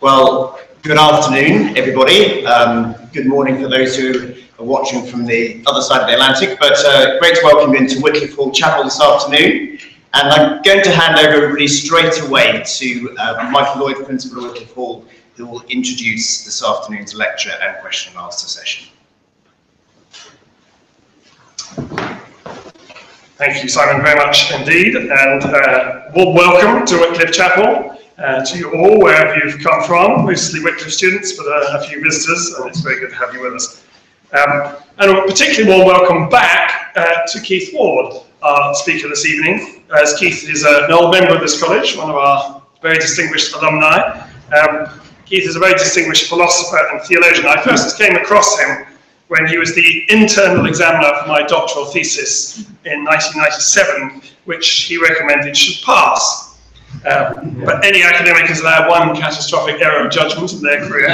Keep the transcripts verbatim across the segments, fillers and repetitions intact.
Well, good afternoon, everybody. Um, good morning for those who are watching from the other side of the Atlantic. But uh, great to welcome you into Wycliffe Hall Chapel this afternoon. And I'm going to hand over everybody straight away to uh, Michael Lloyd, Principal of Wycliffe Hall, who will introduce this afternoon's lecture and question and answer session. Thank you, Simon, very much indeed. And uh, warm welcome to Wycliffe Chapel. Uh, to you all, wherever you've come from, mostly Wycliffe students, but uh, a few visitors, and it's very good to have you with us. Um, and a particularly warm welcome back uh, to Keith Ward, our speaker this evening, as Keith is uh, an old member of this college, one of our very distinguished alumni. Um, Keith is a very distinguished philosopher and theologian. I first came across him when he was the internal examiner for my doctoral thesis in nineteen ninety-seven, which he recommended should pass. Um, but any academic has allowed one catastrophic error of judgment in their career.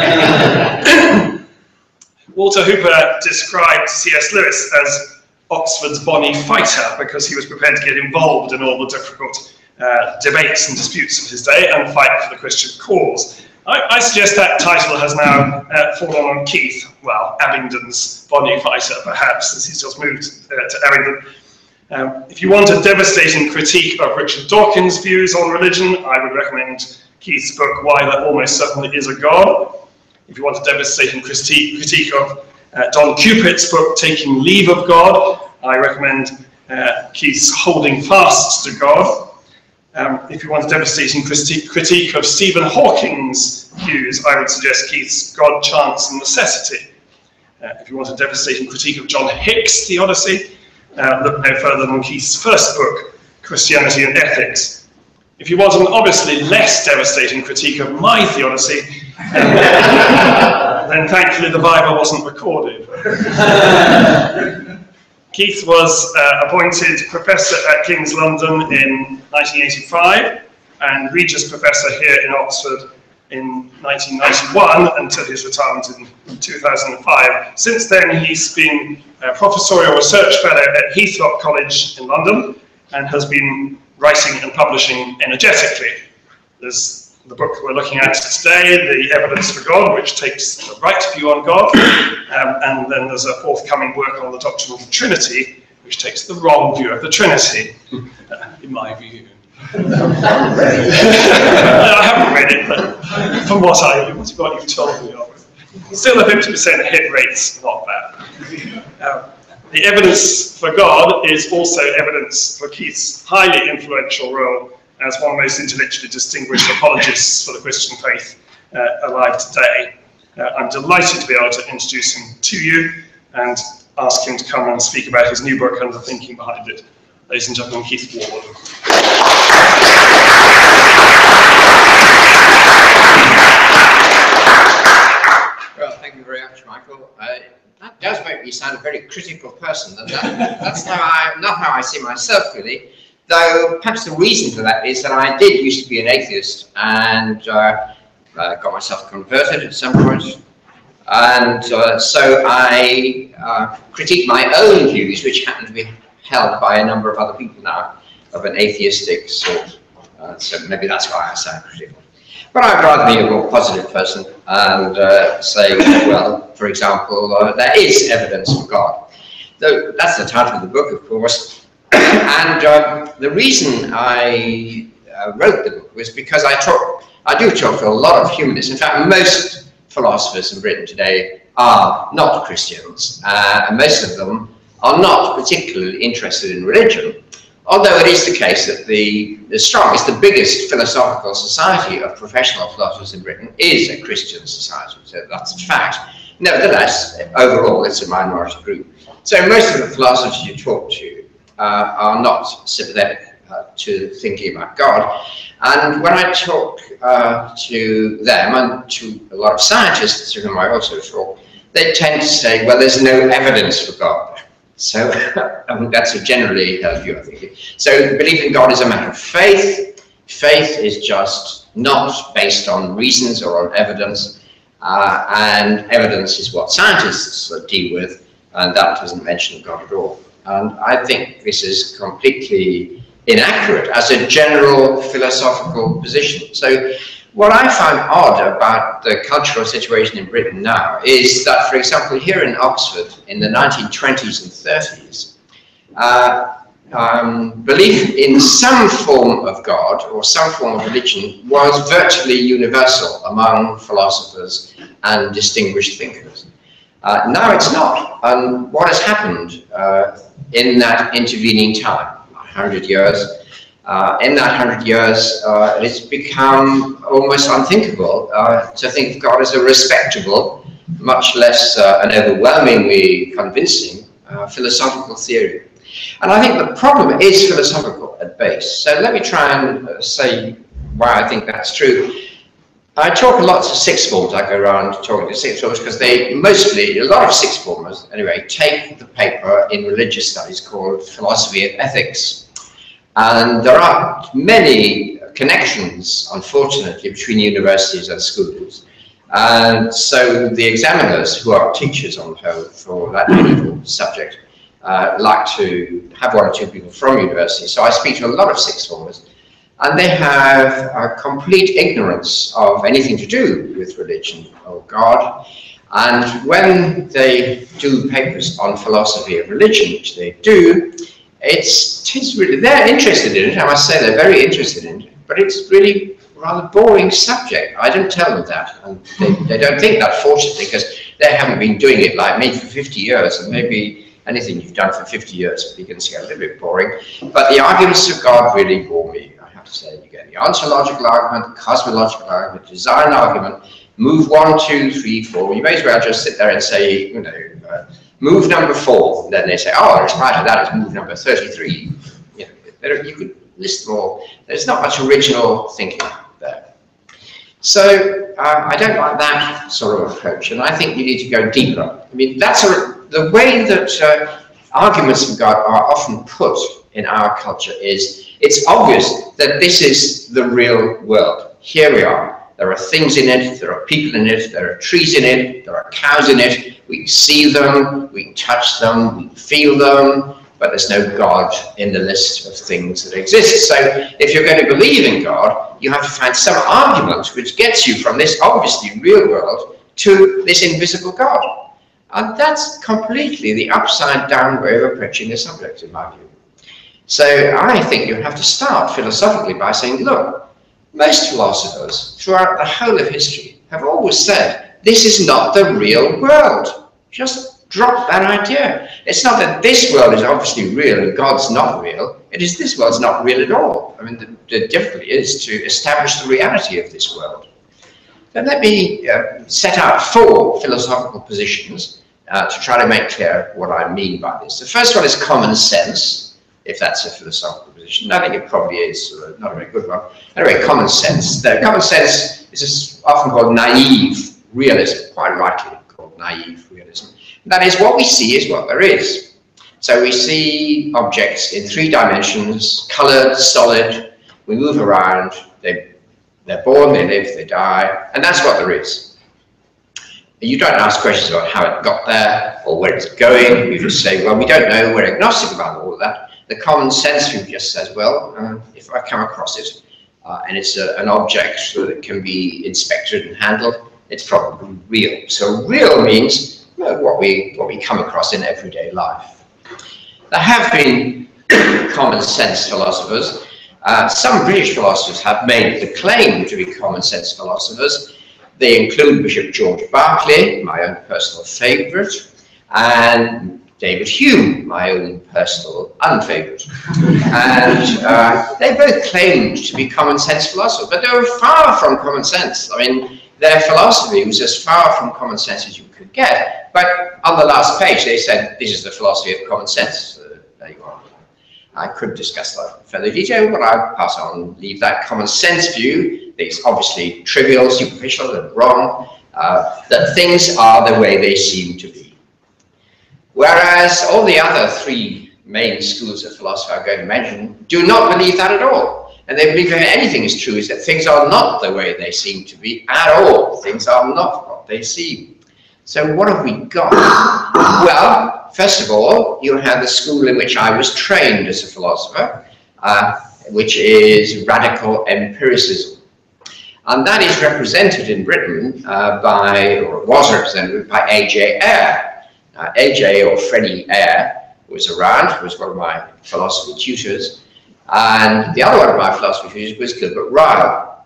Walter Hooper described C S Lewis as Oxford's bonny fighter because he was prepared to get involved in all the difficult uh, debates and disputes of his day and fight for the Christian cause. I, I suggest that title has now uh, fallen on Keith, well, Abingdon's bonny fighter perhaps, as he's just moved uh, to Abingdon. Um, if you want a devastating critique of Richard Dawkins' views on religion, I would recommend Keith's book, Why There Almost Certainly Is a God. If you want a devastating critique, critique of uh, Don Cupid's book, Taking Leave of God, I recommend uh, Keith's Holding Fast to God. Um, if you want a devastating critique, critique of Stephen Hawking's views, I would suggest Keith's God, Chance and Necessity. Uh, if you want a devastating critique of John Hick's theodicy, Uh, look no further than Keith's first book, Christianity and Ethics. If you want an obviously less devastating critique of my theodicy, uh, then thankfully the Bible wasn't recorded. Keith was uh, appointed professor at King's London in nineteen eighty-five and Regius Professor here in Oxford in nineteen ninety-one until his retirement in two thousand five. Since then he's been a professorial research fellow at Heathrock College in London and has been writing and publishing energetically. There's the book we're looking at today, The Evidence for God, which takes the right view on God, um, and then there's a forthcoming work on the doctrine of the Trinity, which takes the wrong view of the Trinity, uh, in my view. I haven't read it, but from what I what you've told me of, still a fifty percent hit rate's not bad. Um, the Evidence for God is also evidence for Keith's highly influential role as one of the most intellectually distinguished apologists for the Christian faith uh, alive today. Uh, I'm delighted to be able to introduce him to you and ask him to come and speak about his new book and the thinking behind it. Ladies and gentlemen, Keith Ward. Well, thank you very much, Michael. Uh, that does make me sound a very critical person. That, that, that's how I, not how I see myself, really. Though perhaps the reason for that is that I did used to be an atheist and uh, uh, got myself converted at some point. And uh, so I uh, critiqued my own views, which happened to be held by a number of other people now of an atheistic sort. Uh, so maybe that's why I sound critical. But I'd rather be a more positive person and uh, say, well, for example, uh, there is evidence for God. Though that's the title of the book, of course. And uh, the reason I uh, wrote the book was because I talk, I do talk to a lot of humanists. In fact, most philosophers in Britain today are not Christians, uh, and most of them are not particularly interested in religion, although it is the case that the, the strongest, the biggest philosophical society of professional philosophers in Britain is a Christian society, so that's a fact. Nevertheless, overall, it's a minority group. So most of the philosophers you talk to uh, are not sympathetic uh, to thinking about God. And when I talk uh, to them and to a lot of scientists to whom I also talk, they tend to say, well, there's no evidence for God. So I mean, that's a generally held view, I think. So the belief in God is a matter of faith. Faith is just not based on reasons or on evidence, uh, and evidence is what scientists deal with, and that doesn't mention God at all. And I think this is completely inaccurate as a general philosophical position. So What I find odd about the cultural situation in Britain now is that, for example, here in Oxford in the nineteen twenties and thirties, uh, um, belief in some form of God or some form of religion was virtually universal among philosophers and distinguished thinkers. Uh, now it's not, and what has happened uh, in that intervening time, one hundred years, Uh, in that hundred years, uh, it's become almost unthinkable uh, to think of God as a respectable, much less uh, an overwhelmingly convincing uh, philosophical theory. And I think the problem is philosophical at base. So let me try and uh, say why I think that's true. I talk a lot to sixth formers. I go around talking to sixth formers because they mostly, a lot of sixth formers anyway, take the paper in religious studies called Philosophy of Ethics. And there are many connections, unfortunately, between universities and schools. And so the examiners, who are teachers on the whole for that particular subject, uh, like to have one or two people from university. So I speak to a lot of sixth formers, and they have a complete ignorance of anything to do with religion or God. And when they do papers on philosophy of religion, which they do, It's, it's really, they're interested in it, I must say they're very interested in it, but it's really a rather boring subject. I don't tell them that, and they, they don't think that, fortunately, because they haven't been doing it like me for fifty years, and maybe anything you've done for fifty years begins to get a little bit boring. But the arguments of God really bore me, I have to say. You get the ontological argument, the cosmological argument, design argument, move one, two, three, four, you may as well just sit there and say, you know, uh, move number four, then they say, oh, in spite of that, it's move number thirty-three. Yeah, you could list them all. There's not much original thinking there. So um, I don't like that sort of approach, and I think you need to go deeper. I mean, that's a, the way that uh, arguments from God are often put in our culture is, it's obvious that this is the real world. Here we are. There are things in it, there are people in it, there are trees in it, there are cows in it. We can see them, we can touch them, we can feel them, but there's no God in the list of things that exist. So if you're going to believe in God, you have to find some argument which gets you from this obviously real world to this invisible God. And that's completely the upside-down way of approaching the subject, in my view. So I think you have to start philosophically by saying, look, most philosophers throughout the whole of history have always said, this is not the real world. Just drop that idea. It's not that this world is obviously real and God's not real. It is this world's not real at all. I mean, the, the difficulty is to establish the reality of this world. Then let me uh, set out four philosophical positions uh, to try to make clear what I mean by this. The first one is common sense, if that's a philosophical position. I think it probably is, uh, not a very good one. Anyway, common sense. The common sense is often called naive realism, quite rightly called naive realism. That is, what we see is what there is. So we see objects in three dimensions, coloured, solid, we move around, they, they're born, they live, they die, and that's what there is. You don't ask questions about how it got there or where it's going, you just say, well, we don't know, we're agnostic about all of that. The common sense view just says, well, uh, if I come across it, uh, and it's a, an object so that can be inspected and handled, it's probably real. So real means you know, what we what we come across in everyday life. There have been common sense philosophers. Uh, some British philosophers have made the claim to be common sense philosophers. They include Bishop George Berkeley, my own personal favourite, and David Hume, my own personal unfavourite. And uh, they both claimed to be common sense philosophers, but they were far from common sense. I mean, their philosophy was as far from common sense as you could get, but on the last page they said, this is the philosophy of common sense. Uh, there you are. I could discuss that in further detail, but I'll pass on, leave that common sense view. It's obviously trivial, superficial, and wrong, uh, that things are the way they seem to be. Whereas all the other three main schools of philosophy I'm going to mention do not believe that at all. And they believe that anything is true is that things are not the way they seem to be at all. Things are not what they seem. So what have we got? Well, first of all, you have the school in which I was trained as a philosopher, uh, which is radical empiricism. And that is represented in Britain uh, by, or was represented by A J. Ayer. Uh, A J or Freddie Ayer was around, was one of my philosophy tutors. And the other one of my philosophy tutors was Gilbert Ryle.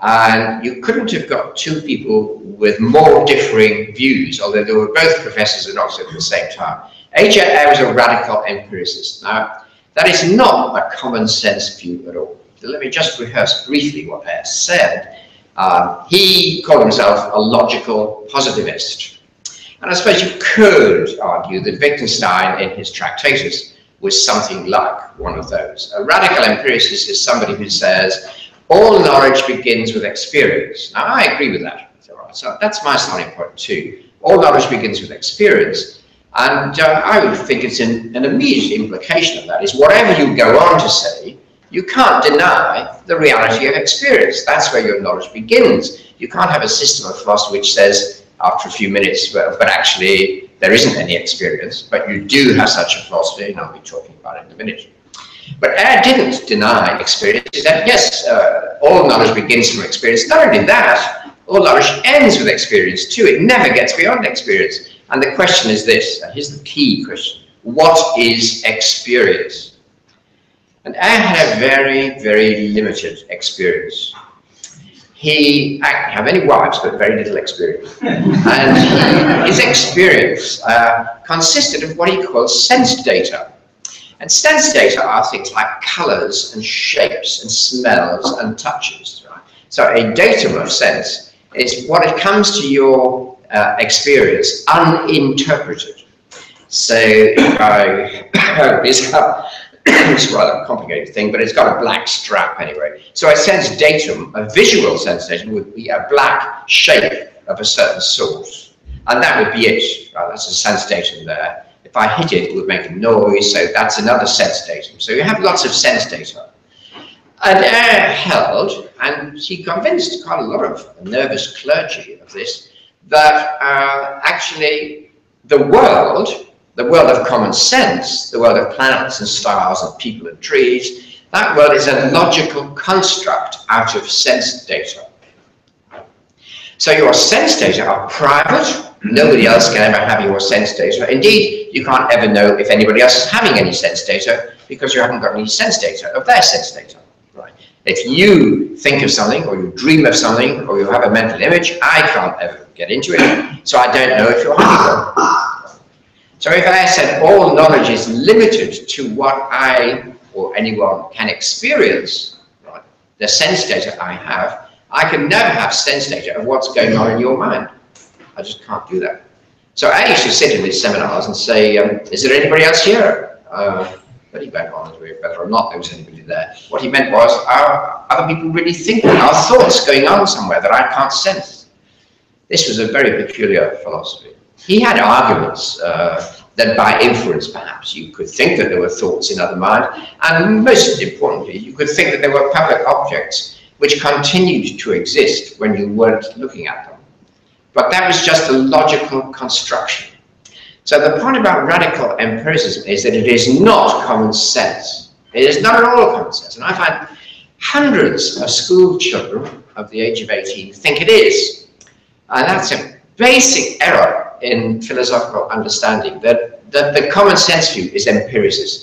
And you couldn't have got two people with more differing views, although they were both professors in Oxford at the same time. A J. Ayer was a radical empiricist. Now, that is not a common sense view at all. Let me just rehearse briefly what Ayer said. Um, he called himself a logical positivist. And I suppose you could argue that Wittgenstein in his Tractatus was something like one of those. A radical empiricist is somebody who says, all knowledge begins with experience. Now, I agree with that. So that's my starting point too. All knowledge begins with experience. And uh, I would think it's an, an immediate implication of that is whatever you go on to say, you can't deny the reality of experience. That's where your knowledge begins. You can't have a system of philosophy which says after a few minutes, well, but actually there isn't any experience, but you do have such a philosophy, and I'll be talking about it in a minute. But Ayer didn't deny experience. He said, yes, uh, all knowledge begins from experience. Not only that, all knowledge ends with experience too. It never gets beyond experience. And the question is this, and here's the key question, what is experience? And Ayer had a very, very limited experience. He didn't have any wives, but very little experience. And his experience uh, consisted of what he calls sense data. And sense data are things like colors and shapes and smells and touches. Right? So a datum of sense is what it comes to your Uh, experience uninterpreted. So if I, it's, a, it's a rather complicated thing, but it's got a black strap anyway. So a sense datum, a visual sense datum, would be a black shape of a certain sort, and that would be it. Right? That's a sense datum there. If I hit it, it would make a noise. So that's another sense datum. So you have lots of sense data. And Ayer held, and he convinced quite a lot of nervous clergy of this, that uh, actually the world, the world of common sense, the world of planets and stars and people and trees, that world is a logical construct out of sense data. So your sense data are private, nobody else can ever have your sense data. Indeed, you can't ever know if anybody else is having any sense data because you haven't got any sense data of their sense data. Right? If you think of something, or you dream of something, or you have a mental image, I can't ever get into it, so I don't know if you're having one. So if I said all knowledge is limited to what I or anyone can experience, right, the sense data I have, I can never have sense data of what's going on in your mind. I just can't do that. So I used to sit in these seminars and say, um, is there anybody else here? Uh, But he went on whether or not there was anybody there. What he meant was, are other people really thinking? Are thoughts going on somewhere that I can't sense? This was a very peculiar philosophy. He had arguments uh, that by inference, perhaps, you could think that there were thoughts in other minds, and most importantly, you could think that there were public objects which continued to exist when you weren't looking at them. But that was just a logical construction. So the point about radical empiricism is that it is not common sense. It is not at all common sense. And I find hundreds of school children of the age of eighteen think it is. And that's a basic error in philosophical understanding, that, that the common sense view is empiricist.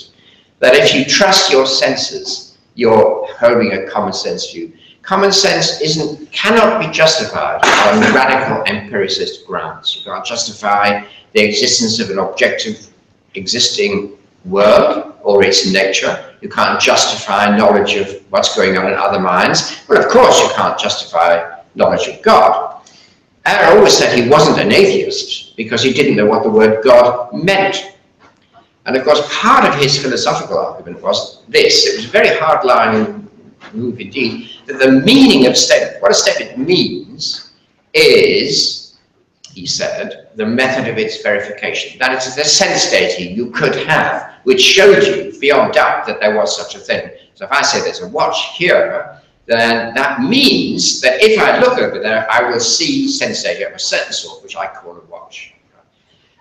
That if you trust your senses, you're holding a common sense view. Common sense isn't, cannot be justified on radical empiricist grounds. You can't justify the existence of an objective existing world or its nature. You can't justify knowledge of what's going on in other minds. Well, of course, you can't justify knowledge of God. Ayer always said he wasn't an atheist because he didn't know what the word God meant. And of course, part of his philosophical argument was this. It was a very hard line move indeed, that the meaning of statement, what a statement means is, he said, the method of its verification. That is the sense data you could have, which showed you beyond doubt that there was such a thing. So if I say there's a watch here, then that means that if I look over there, I will see sense data of a certain sort, which I call a watch.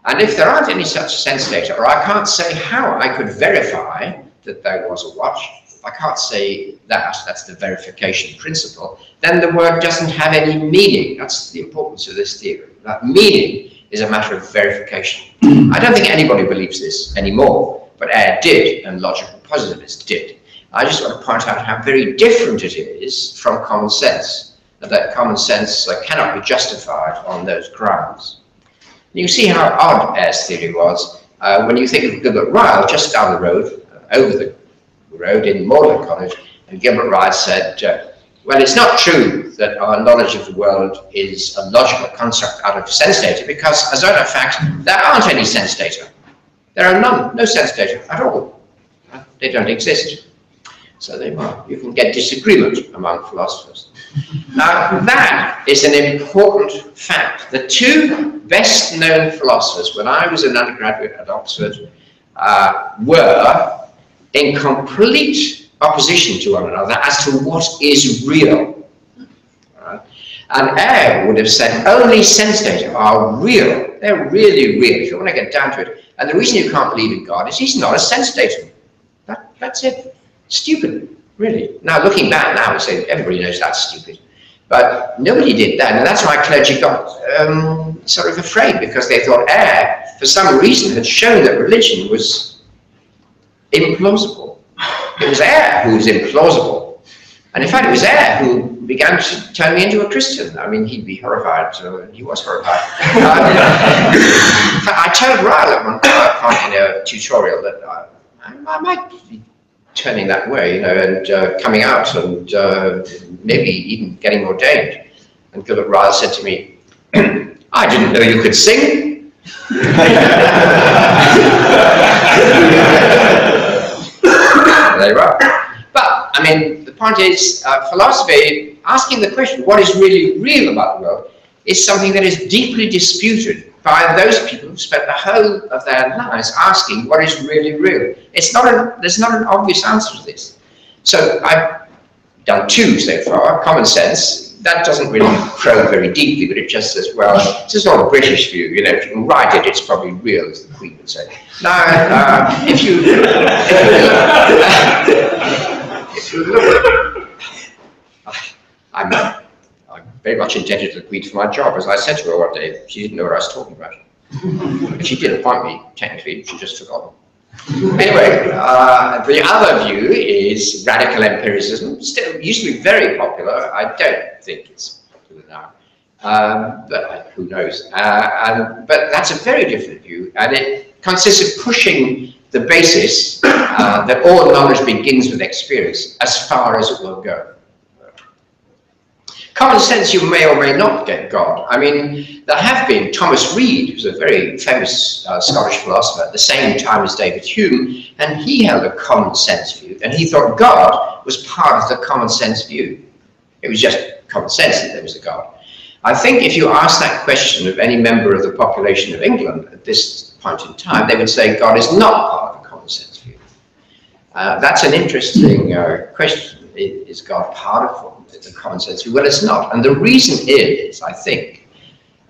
And if there aren't any such sense data, or I can't say how I could verify that there was a watch, I can't say that, that's the verification principle, then the word doesn't have any meaning. That's the importance of this theory. That meaning is a matter of verification. I don't think anybody believes this anymore, but Ayer did, and logical positivists did. I just want to point out how very different it is from common sense, and that common sense uh, cannot be justified on those grounds. And you see how odd Ayer's theory was uh, when you think of Gilbert Ryle just down the road, uh, over the road in Magdalen College, and Gilbert Ryle said, uh, well, it's not true that our knowledge of the world is a logical construct out of sense data, because as a matter of fact, there aren't any sense data. There are none, no sense data at all. They don't exist. So they were. You can get disagreement among philosophers. Now, that is an important fact. The two best known philosophers when I was an undergraduate at Oxford uh, were in complete opposition to one another as to what is real. Right? And Ayer would have said only sense data are real. They're really real, if you want to get down to it. And the reason you can't believe in God is he's not a sense datum. That, that's it. Stupid, really. Now, looking back now, we say everybody knows that's stupid. But nobody did that, and that's why clergy got um, sort of afraid, because they thought Ayer, for some reason, had shown that religion was implausible. It was Ayer who was implausible. And in fact, it was Ayer who began to turn me into a Christian. I mean, he'd be horrified. So he was horrified. I told Ryle at one point in a tutorial that I, I might be turning that way, you know, and uh, coming out and uh, maybe even getting ordained. And Gilbert Ryle said to me, I didn't know you could sing. There you are. But, I mean, the point is, uh, philosophy, asking the question, what is really real about the world, is something that is deeply disputed by those people who spent the whole of their lives asking what is really real. It's not a, there's not an obvious answer to this. So I've done two so far, common sense. That doesn't really probe very deeply, but it just says, well, it's just not a British view, you know, if you can write it, it's probably real, as the Queen would say. Now, uh, if you... if you look, I'm... very much indebted to the Queen for my job. As I said to her one day, she didn't know what I was talking about. She did appoint me, technically, she just forgot. Anyway, uh, the other view is radical empiricism. Still used to be very popular. I don't think it's popular now, um, but who knows. Uh, and, but that's a very different view, and it consists of pushing the basis uh, that all knowledge begins with experience as far as it will go. Common sense, you may or may not get God. I mean, there have been Thomas Reid, who's a very famous uh, Scottish philosopher at the same time as David Hume, and he held a common sense view, and he thought God was part of the common sense view. It was just common sense that there was a God. I think if you ask that question of any member of the population of England at this point in time, they would say God is not part of the common sense view. Uh, that's an interesting uh, question. Is God part of the common sense view? Well, it's not. And the reason is, I think,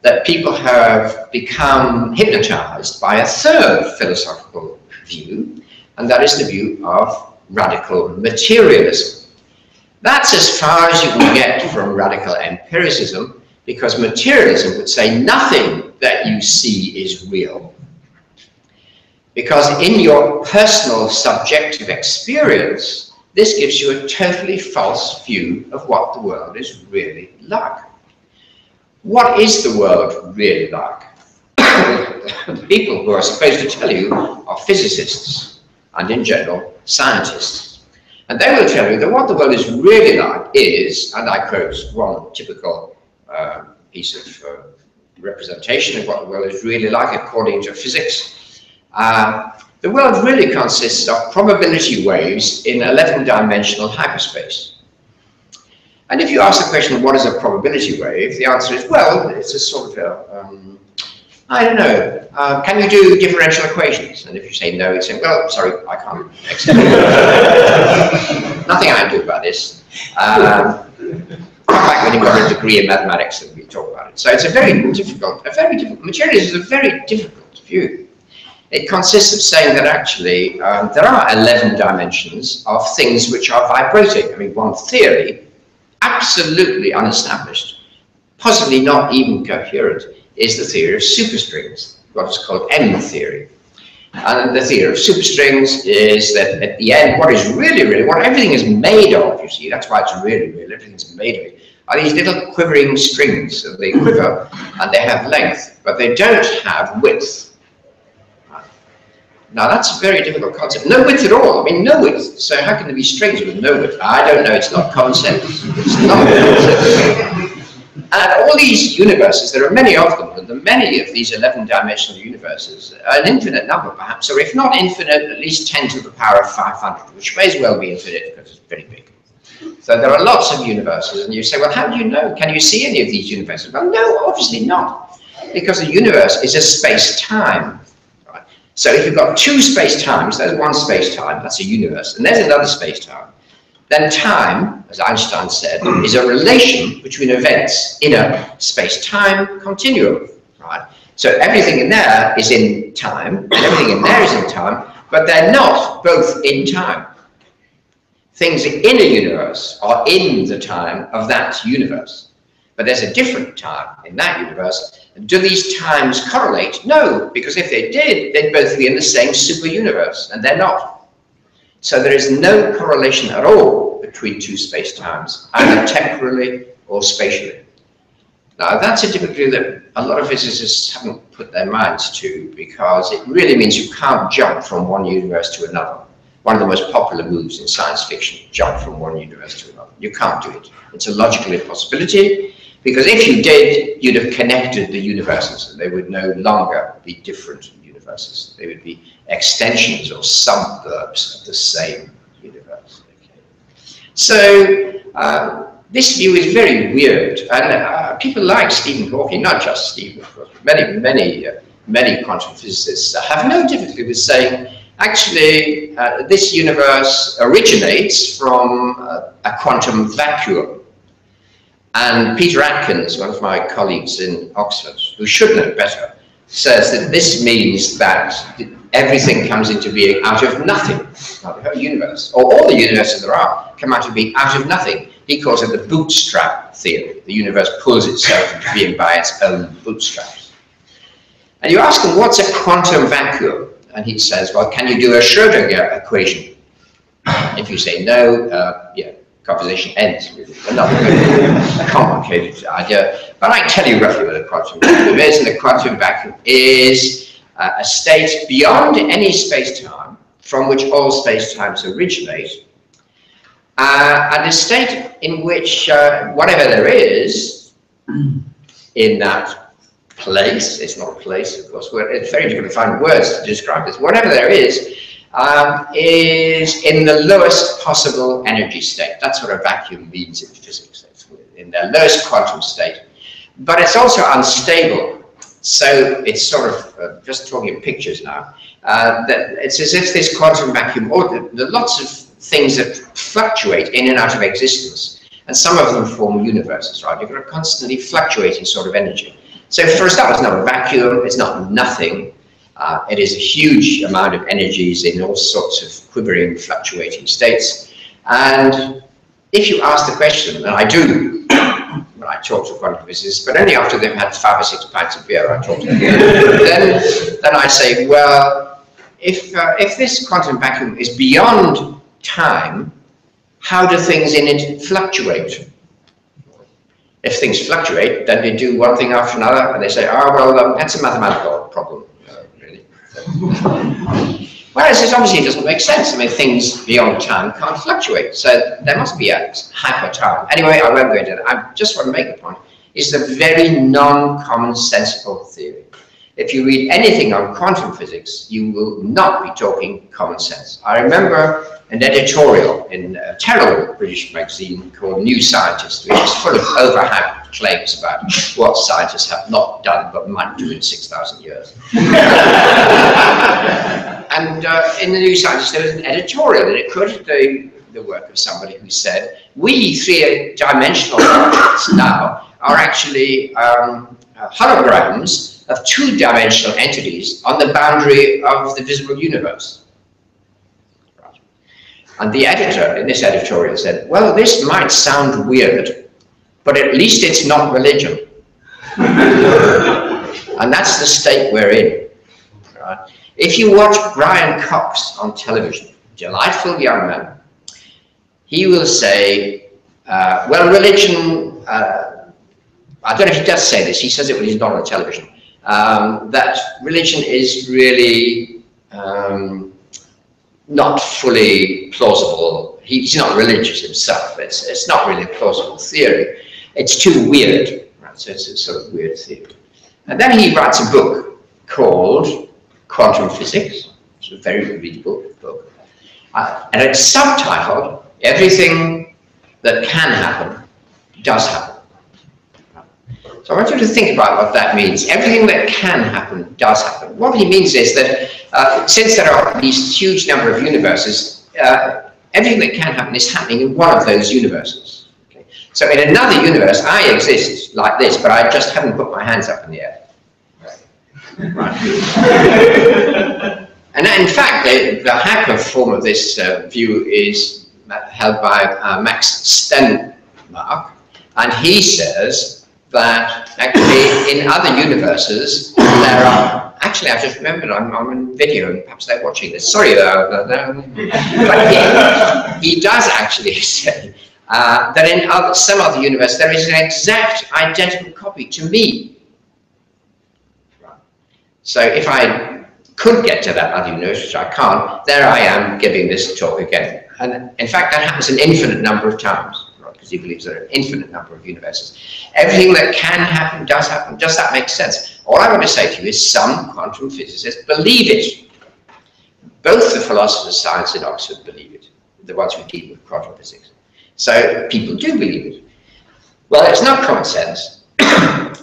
that people have become hypnotized by a third philosophical view, and that is the view of radical materialism. That's as far as you can get from radical empiricism, because materialism would say nothing that you see is real. Because in your personal subjective experience, this gives you a totally false view of what the world is really like. What is the world really like? The people who are supposed to tell you are physicists and, in general, scientists. And they will tell you that what the world is really like is, and I quote one typical uh, piece of uh, representation of what the world is really like according to physics, uh, the world really consists of probability waves in eleven-dimensional hyperspace. And if you ask the question, what is a probability wave? The answer is, well, it's a sort of, a, um, I don't know, uh, can you do differential equations? And if you say no, it's saying, well, sorry, I can't explain. Nothing I can do about this. Um, come back when you've got a degree in mathematics and we talk about it. So it's a very difficult, a very difficult, materialism is a very difficult view. It consists of saying that actually um, there are eleven dimensions of things which are vibrating. I mean, one theory, absolutely unestablished, possibly not even coherent, is the theory of superstrings, what's called M theory. And the theory of superstrings is that at the end, what is really, really, what everything is made of, you see, that's why it's really real, everything's made of it, are these little quivering strings, and they quiver, and they have length, but they don't have width. Now that's a very difficult concept. No width at all. I mean, no width. So how can there be strings with no width? I don't know. It's not concept. It's not concept. And all these universes, there are many of them, and the many of these eleven-dimensional universes, an infinite number perhaps, or if not infinite, at least ten to the power of five hundred, which may as well be infinite because it's very big. So there are lots of universes, and you say, well, how do you know? Can you see any of these universes? Well, no, obviously not, because the universe is a space-time. So if you've got two space-times, there's one space-time, that's a universe, and there's another space-time. Then time, as Einstein said, is a relation between events in a space-time continuum. Right? So everything in there is in time, and everything in there is in time, but they're not both in time. Things in a universe are in the time of that universe, but there's a different time in that universe. Do these times correlate? No, because if they did, they'd both be in the same super universe, and they're not. So there is no correlation at all between two space times, either temporally or spatially. Now, that's a difficulty that a lot of physicists haven't put their minds to, because it really means you can't jump from one universe to another. One of the most popular moves in science fiction, jump from one universe to another. You can't do it. It's a logical impossibility. Because if you did, you'd have connected the universes, and they would no longer be different universes. They would be extensions or suburbs of the same universe. Okay. So uh, this view is very weird, and uh, people like Stephen Hawking, not just Stephen, of course, many, many, uh, many quantum physicists have no difficulty with saying, actually, uh, this universe originates from uh, a quantum vacuum. And Peter Atkins, one of my colleagues in Oxford, who should know better, says that this means that everything comes into being out of nothing, out of the whole universe, or all the universes there are come out of being out of nothing. He calls it the bootstrap theory. The universe pulls itself into being by its own bootstraps. And you ask him, what's a quantum vacuum? And he says, well, can you do a Schrödinger equation? If you say no, uh, yeah. Conversation ends with another complicated idea, but I tell you roughly what a quantum vacuum is, and the quantum vacuum is uh, a state beyond any space-time from which all space-times originate, uh, and a state in which uh, whatever there is in that place, it's not a place, of course, where it's very difficult to find words to describe this, whatever there is, Um, is in the lowest possible energy state. That's what a vacuum means in physics. It's in the lowest quantum state. But it's also unstable. So it's sort of, uh, just talking in pictures now, uh, that it's as if this quantum vacuum, or the, the lots of things that fluctuate in and out of existence, and some of them form universes, right? You've got a constantly fluctuating sort of energy. So for a start, it's not a vacuum, it's not nothing. Uh, it is a huge amount of energies in all sorts of quivering, fluctuating states. And if you ask the question, and I do when I talk to quantum physicists, but only after they've had five or six pints of beer I talk to them, then, then I say, well, if, uh, if this quantum vacuum is beyond time, how do things in it fluctuate? If things fluctuate, then they do one thing after another, and they say, oh, well, um, that's a mathematical problem. Whereas this obviously doesn't make sense. I mean, things beyond time can't fluctuate, so there must be a hyper time. Anyway, I won't go into that. I just want to make the point. It's a very non-commonsensical theory. If you read anything on quantum physics, you will not be talking common sense. I remember an editorial in a terrible British magazine called New Scientist, which is full of overhyped claims about what scientists have not done but might do in six thousand years. And uh, in the New Scientist, there was an editorial, and it quoted the, the work of somebody who said, we three-dimensional objects now are actually um, holograms of two-dimensional entities on the boundary of the visible universe. Right. And the editor in this editorial said, well, this might sound weird, but at least it's not religion. And that's the state we're in. Right. If you watch Brian Cox on television, delightful young man, he will say, uh, well, religion, uh, I don't know if he does say this, he says it when he's not on television, um, that religion is really um, not fully plausible. He, he's not religious himself. It's, it's not really a plausible theory. It's too weird. Right? So it's a sort of weird theory. And then he writes a book called Quantum Physics. It's a very readable book. Uh, and it's subtitled, Everything That Can Happen Does Happen. So I want you to think about what that means. Everything that can happen does happen. What he means is that uh, since there are these huge number of universes, uh, everything that can happen is happening in one of those universes. Okay? So in another universe, I exist like this, but I just haven't put my hands up in the air. Right. Right. And in fact, the, the hacker form of this uh, view is held by uh, Max Stenmark, and he says that actually in other universes there are, actually I've just remembered I'm, I'm on video and perhaps they're watching this, sorry, uh, but he, he does actually say uh, that in other, some other universe there is an exact identical copy to me. So if I could get to that other universe, which I can't, there I am giving this talk again. And in fact, that happens an infinite number of times, right? Because he believes there are an infinite number of universes. Everything that can happen does happen. Does that make sense? All I want to say to you is some quantum physicists believe it. Both the philosophers of science in Oxford believe it, the ones who deal with quantum physics. So people do believe it. Well, it's not common sense.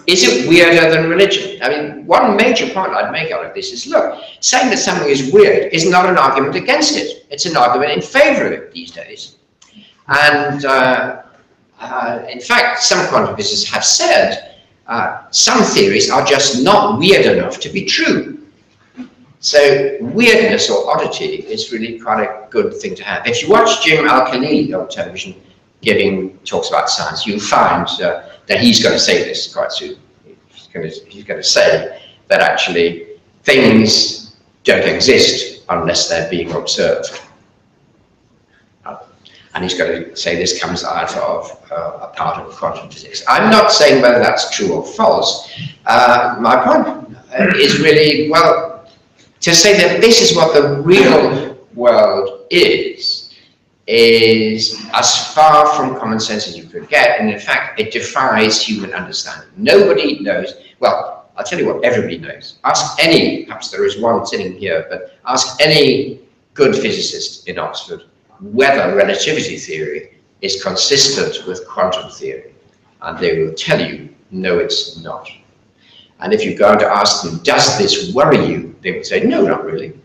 Is it weirder than religion? I mean, one major point I'd make out of this is, look, saying that something is weird is not an argument against it. It's an argument in favor of it these days. And uh, uh, in fact, some quantum physicists have said uh, some theories are just not weird enough to be true. So weirdness or oddity is really quite a good thing to have. If you watch Jim Al-Khalili on television giving talks about science, you'll find uh, that he's going to say this quite soon. He's going, to, he's going to say that actually things don't exist unless they're being observed. And he's going to say this comes out of uh, a part of quantum physics. I'm not saying whether that's true or false. Uh, my point is really, well, to say that this is what the real world is, is as far from common sense as you could get, and in fact it defies human understanding. Nobody knows. Well, I'll tell you what everybody knows. Ask any, perhaps there is one sitting here, but ask any good physicist in Oxford whether relativity theory is consistent with quantum theory, and they will tell you no, it's not. And if you go to ask them, does this worry you, they would say no, not really.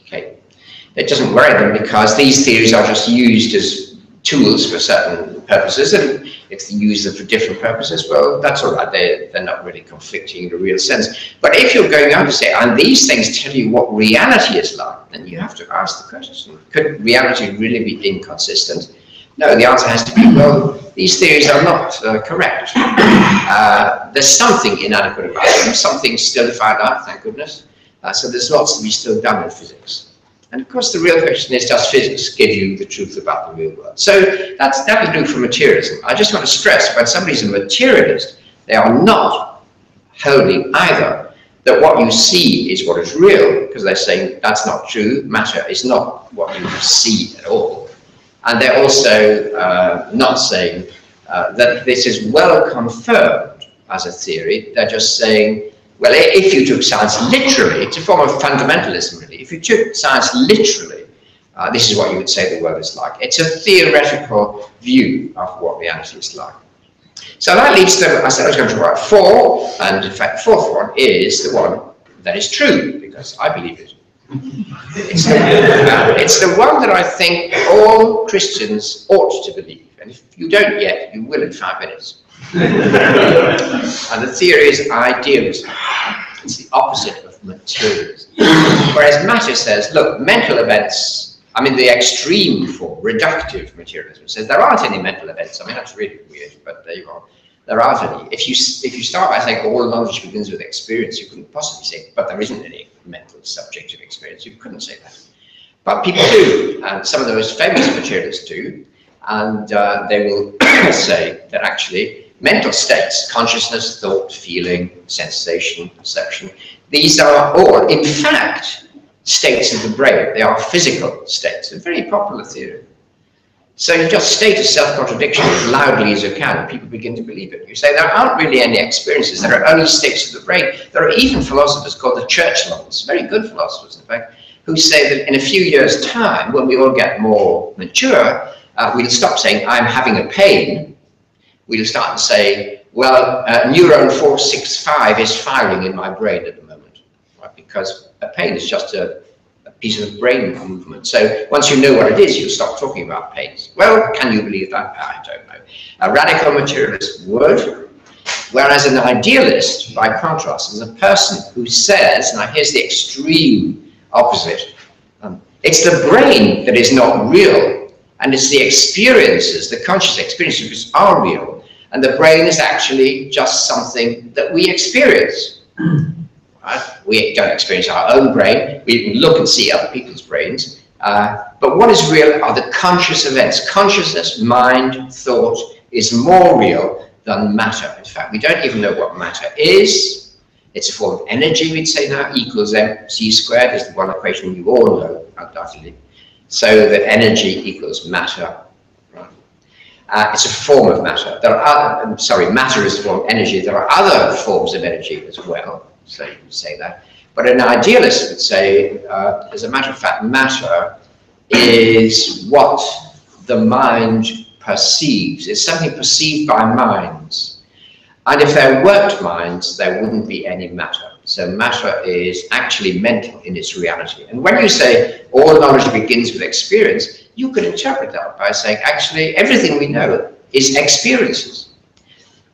Okay. It doesn't worry them because these theories are just used as tools for certain purposes, and if they use them for different purposes, well, that's all right. They're, they're not really conflicting in a real sense. But if you're going on to say, and these things tell you what reality is like, then you have to ask the question, could reality really be inconsistent? No, the answer has to be, well, these theories are not uh, correct. Uh, there's something inadequate about them, something still to find out, thank goodness. Uh, so there's lots to be still done in physics. And of course, the real question is, does physics give you the truth about the real world? So that's, that would do for materialism. I just want to stress, when somebody's a materialist, they are not holding either that what you see is what is real, because they're saying that's not true, matter is not what you see at all. And they're also uh, not saying uh, that this is well confirmed as a theory. They're just saying, well, if you took science literally, it's a form of fundamentalism, really. If you took science literally, uh, this is what you would say the world is like. It's a theoretical view of what reality is like. So that leads to, I said I was going to write four, and in fact, the fourth one is the one that is true, because I believe it. It's the, uh, it's the one that I think all Christians ought to believe. And if you don't yet, you will in five minutes. And the theory is idealism. It's the opposite of materialism. Whereas matter says, look, mental events, I mean the extreme form, reductive materialism says there aren't any mental events. I mean that's really weird, but there you are. There aren't any. If you, if you start by saying all knowledge begins with experience, you couldn't possibly say, but there isn't any mental subjective experience. You couldn't say that. But people do, and some of the most famous materialists do, and uh, they will say that actually mental states, consciousness, thought, feeling, sensation, perception, these are all, in fact, states of the brain. They are physical states, a very popular theory. So you just state a self-contradiction as loudly as you can, and people begin to believe it. You say there aren't really any experiences, there are only states of the brain. There are even philosophers called the church laws, very good philosophers in fact, who say that in a few years' time, when we all get more mature, uh, we'll stop saying, I'm having a pain. We'll start to say, well, uh, neuron four six five is firing in my brain at the moment, right? Because a pain is just a piece of brain movement. So once you know what it is, you'll stop talking about pains. Well, can you believe that? I don't know. A radical materialist would, whereas an idealist, by contrast, is a person who says, now here's the extreme opposite, um, it's the brain that is not real, and it's the experiences, the conscious experiences are real, and the brain is actually just something that we experience. Right? We don't experience our own brain, we can look and see other people's brains, uh, but what is real are the conscious events. Consciousness, mind, thought is more real than matter. In fact, we don't even know what matter is. It's a form of energy, we'd say now, E equals mc squared is the one equation you all know, undoubtedly. So that energy equals matter. Right? Uh, it's a form of matter. There are other, I'm sorry, matter is a form of energy. There are other forms of energy as well. So you would say that, but an idealist would say, uh, as a matter of fact, matter is what the mind perceives. It's something perceived by minds, and if there weren't minds, there wouldn't be any matter. So matter is actually mental in its reality. And when you say all knowledge begins with experience, you could interpret that by saying actually everything we know is experiences.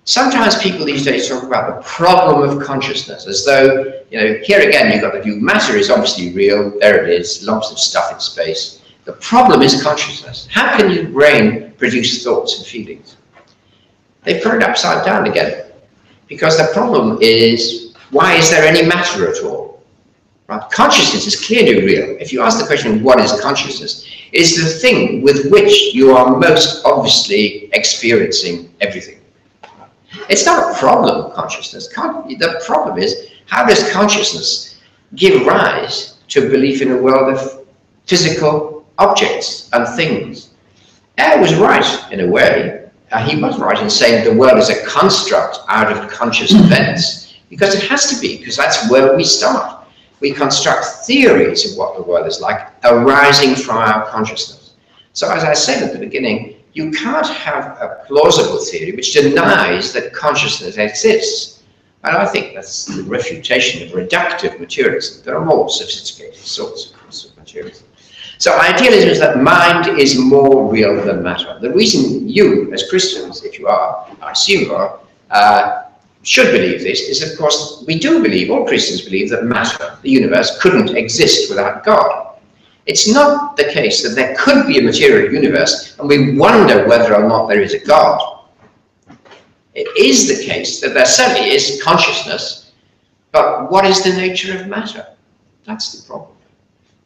Sometimes people these days talk about the problem of consciousness, as though, you know, here again you've got the view matter is obviously real, there it is, lots of stuff in space. The problem is consciousness. How can your brain produce thoughts and feelings? They've put it upside down again, because the problem is, why is there any matter at all? Right? Consciousness is clearly real. If you ask the question, what is consciousness? It's the thing with which you are most obviously experiencing everything. It's not a problem, consciousness. The problem is, how does consciousness give rise to belief in a world of physical objects and things? Ayer was right, in a way. Uh, he was right in saying the world is a construct out of conscious events, because it has to be, because that's where we start. We construct theories of what the world is like arising from our consciousness. So as I said at the beginning, you can't have a plausible theory which denies that consciousness exists. And I think that's the refutation of reductive materialism. There are more sophisticated sorts of materialism. So idealism is that mind is more real than matter. The reason you, as Christians, if you are, I assume you are, uh, should believe this is, of course, we do believe, all Christians believe, that matter, the universe, couldn't exist without God. It's not the case that there could be a material universe and we wonder whether or not there is a God. It is the case that there certainly is consciousness, but what is the nature of matter? That's the problem.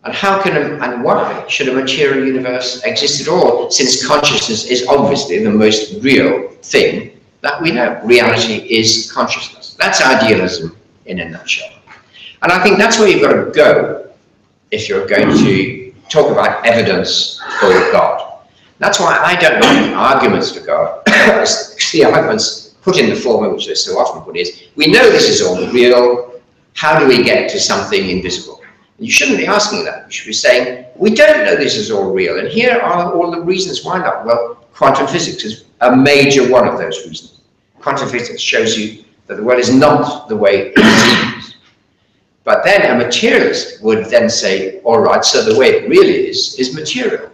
And how can a, and why should a material universe exist at all, since consciousness is obviously the most real thing that we know? Reality is consciousness. That's idealism in a nutshell. And I think that's where you've got to go if you're going to talk about evidence for God. That's why I don't like arguments for God. The arguments put in the form in which they're so often put is, we know this is all real, how do we get to something invisible? And you shouldn't be asking that. You should be saying, we don't know this is all real, and here are all the reasons why not. Well, quantum physics is a major one of those reasons. Quantum physics shows you that the world is not the way it seems. But then a materialist would then say, all right, so the way it really is, is material.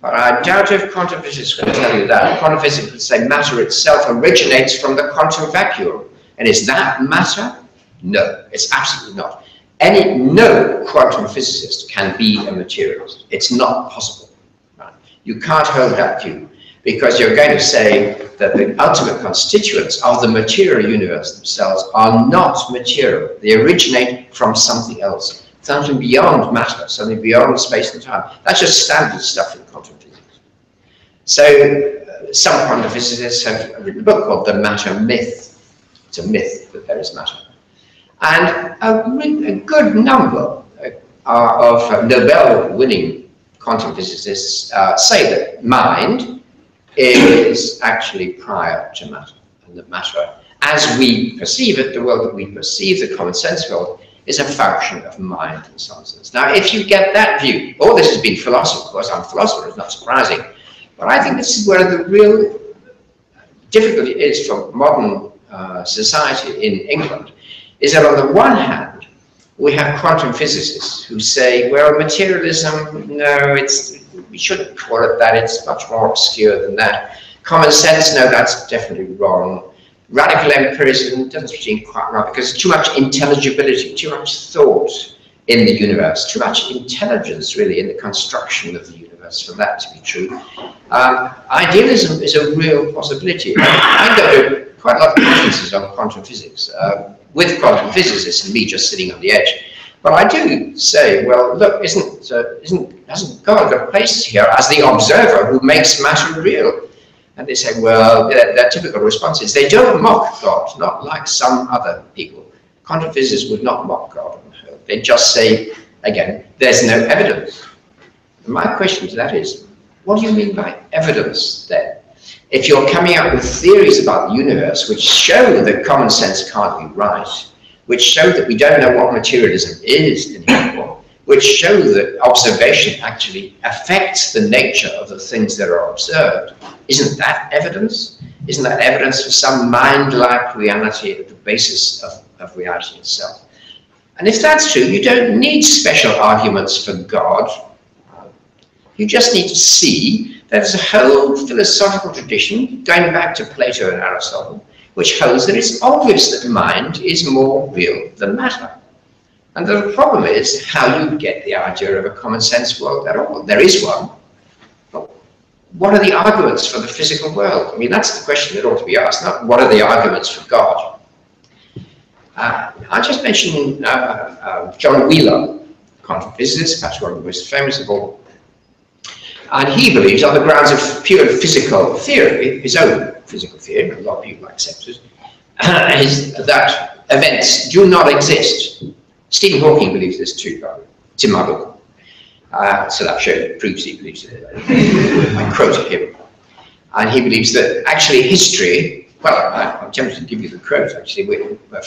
But I doubt if quantum physics can tell you that. Quantum physics would say matter itself originates from the quantum vacuum. And is that matter? No, it's absolutely not. Any, no quantum physicist can be a materialist. It's not possible. Right? You can't hold that view, because you're going to say that the ultimate constituents of the material universe themselves are not material. They originate from something else. Something beyond matter, something beyond space and time. That's just standard stuff in quantum physics. So uh, some quantum physicists have written a book called The Matter Myth. It's a myth that there is matter. And a, a good number of Nobel-winning quantum physicists uh, say that mind is actually prior to matter, and that matter, as we perceive it, the world that we perceive, the common sense world, is a function of mind and so on. Now, if you get that view, all this has been philosophy, of course, I'm a philosopher, it's not surprising, but I think this is where the real difficulty is for modern uh, society in England, is that on the one hand, we have quantum physicists who say, well, materialism, no, it's, we shouldn't call it that, it's much more obscure than that. Common sense, no, that's definitely wrong. Radical empiricism doesn't seem quite right, because too much intelligibility, too much thought in the universe, too much intelligence, really, in the construction of the universe for that to be true. Um, idealism is a real possibility. I go to quite a lot of conferences on quantum physics, uh, with quantum physicists and me just sitting on the edge. But I do say, well, look, isn't, uh, isn't, hasn't God got a place here as the observer who makes matter real? And they say, well, their, their typical response is they don't mock God, not like some other people. Quantum physicists would not mock God. They just say, again, there's no evidence. And my question to that is, what do you mean by evidence then? If you're coming up with theories about the universe which show that common sense can't be right, which show that we don't know what materialism is anymore, which show that observation actually affects the nature of the things that are observed, isn't that evidence? Isn't that evidence for some mind-like reality at the basis of, of reality itself? And if that's true, you don't need special arguments for God. You just need to see there's a whole philosophical tradition, going back to Plato and Aristotle, which holds that it's obvious that mind is more real than matter. And the problem is how you get the idea of a common sense world at all. There is one. What are the arguments for the physical world? I mean, that's the question that ought to be asked, not what are the arguments for God? Uh, I just mentioned uh, uh, John Wheeler, quantum physicist, perhaps one of the most famous of all. And he believes, on the grounds of pure physical theory, his own physical theory, a lot of people accept it, is that events do not exist. Stephen Hawking believes this too, by the way. Tim Hubbard. Uh, so that shows, proves he believes it. I quoted him. And he believes that actually history, well, I, I'm tempted to give you the quote actually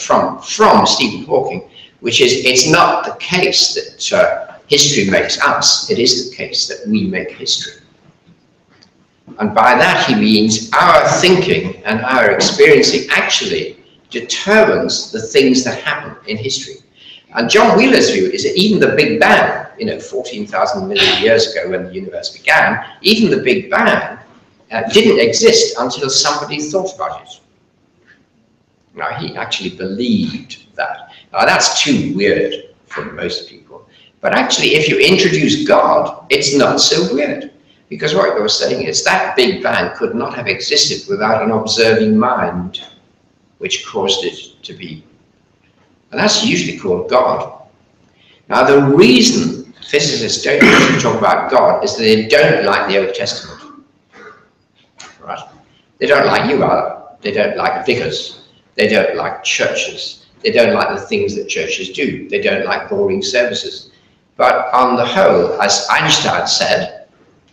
from, from Stephen Hawking, which is, it's not the case that uh, history makes us, it is the case that we make history. And by that he means our thinking and our experiencing actually determines the things that happen in history. And John Wheeler's view is that even the Big Bang, you know, fourteen thousand million years ago when the universe began, even the Big Bang uh, didn't exist until somebody thought about it. Now, he actually believed that. Now, that's too weird for most people. But actually, if you introduce God, it's not so weird. Because what you're saying is that Big Bang could not have existed without an observing mind, which caused it to be. And that's usually called God. Now, the reason physicists don't talk about God is that they don't like the Old Testament. Right? They don't like you either. They don't like vicars. They don't like churches. They don't like the things that churches do. They don't like boring services. But on the whole, as Einstein said,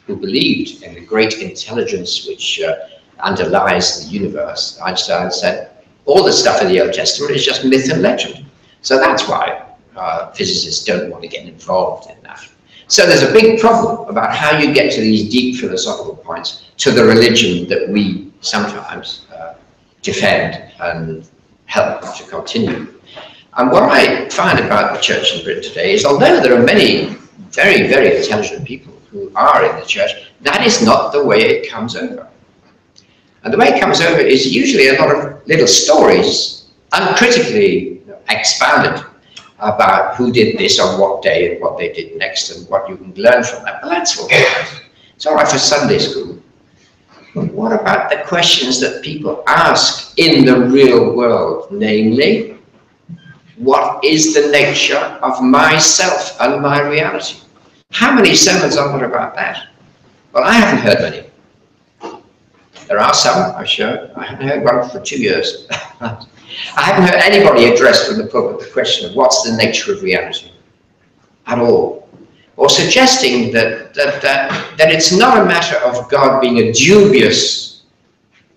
who believed in the great intelligence which uh, underlies the universe, Einstein said, all the stuff in the Old Testament is just myth and legend. So that's why uh, physicists don't want to get involved in that. So there's a big problem about how you get to these deep philosophical points, to the religion that we sometimes uh, defend and help to continue. And what I find about the church in Britain today is, although there are many very, very intelligent people who are in the church, That is not the way it comes over. And the way it comes over is usually a lot of little stories, uncritically expounded, about who did this on what day and what they did next and what you can learn from that. Well, that's all right. It's all right for Sunday school. But what about the questions that people ask in the real world? Namely, what is the nature of myself and my reality? How many sermons are there about that? Well, I haven't heard many. There are some, I'm sure. I haven't heard one for two years. I haven't heard anybody address from the pulpit the question of what's the nature of reality at all, or suggesting that, that, that, that it's not a matter of God being a dubious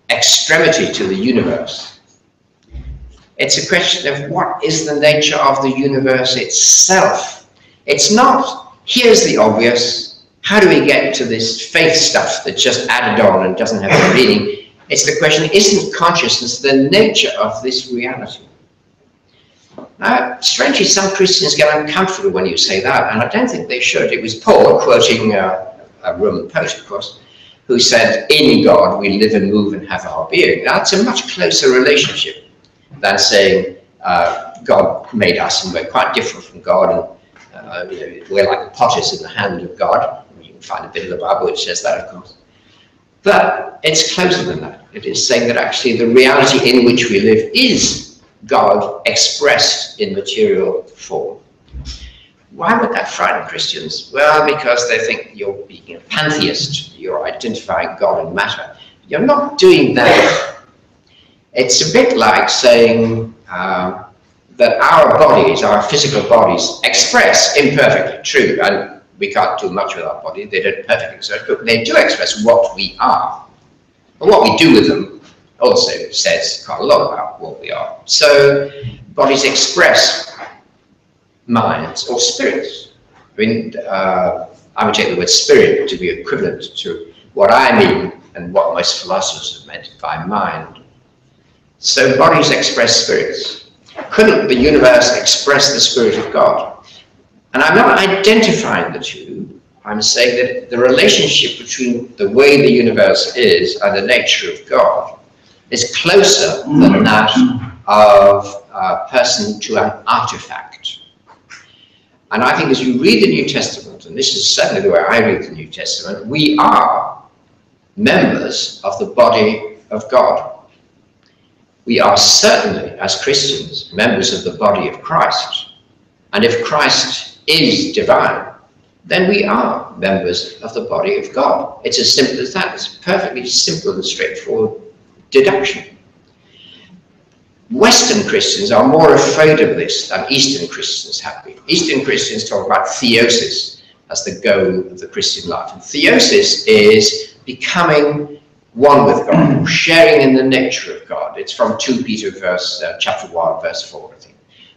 extremity to the universe. It's a question of what is the nature of the universe itself. It's not, here's the obvious. How do we get to this faith stuff that's just added on and doesn't have any meaning? It's the question, isn't consciousness the nature of this reality? Now, strangely, some Christians get uncomfortable when you say that, and I don't think they should. It was Paul, quoting uh, a Roman poet, of course, who said, in God we live and move and have our being. Now, it's a much closer relationship than saying uh, God made us and we're quite different from God, and uh, you know, we're like potters in the hand of God. Find a bit of the Bible which says that, of course. But it's closer than that. It is saying that actually the reality in which we live is God expressed in material form. Why would that frighten Christians? Well, because they think you're being a pantheist. You're identifying God and matter. You're not doing that. It's a bit like saying uh, that our bodies, our physical bodies, express imperfectly, true, and we can't do much with our body, they don't perfectly express, but they do express what we are. And what we do with them also says quite a lot about what we are. So bodies express minds or spirits. I mean, uh, I would take the word spirit to be equivalent to what I mean and what most philosophers have meant by mind. So bodies express spirits. Couldn't the universe express the spirit of God? And I'm not identifying the two, I'm saying that the relationship between the way the universe is and the nature of God is closer than that of a person to an artifact. And I think as you read the New Testament, and this is certainly the way I read the New Testament, we are members of the body of God. We are certainly, as Christians, members of the body of Christ. And if Christ is divine, then we are members of the body of God. It's as simple as that. It's a perfectly simple and straightforward deduction. Western Christians are more afraid of this than Eastern Christians have been. Eastern Christians talk about theosis as the goal of the Christian life. And theosis is becoming one with God, sharing in the nature of God. It's from Second Peter verse, uh, chapter one, verse four, I think.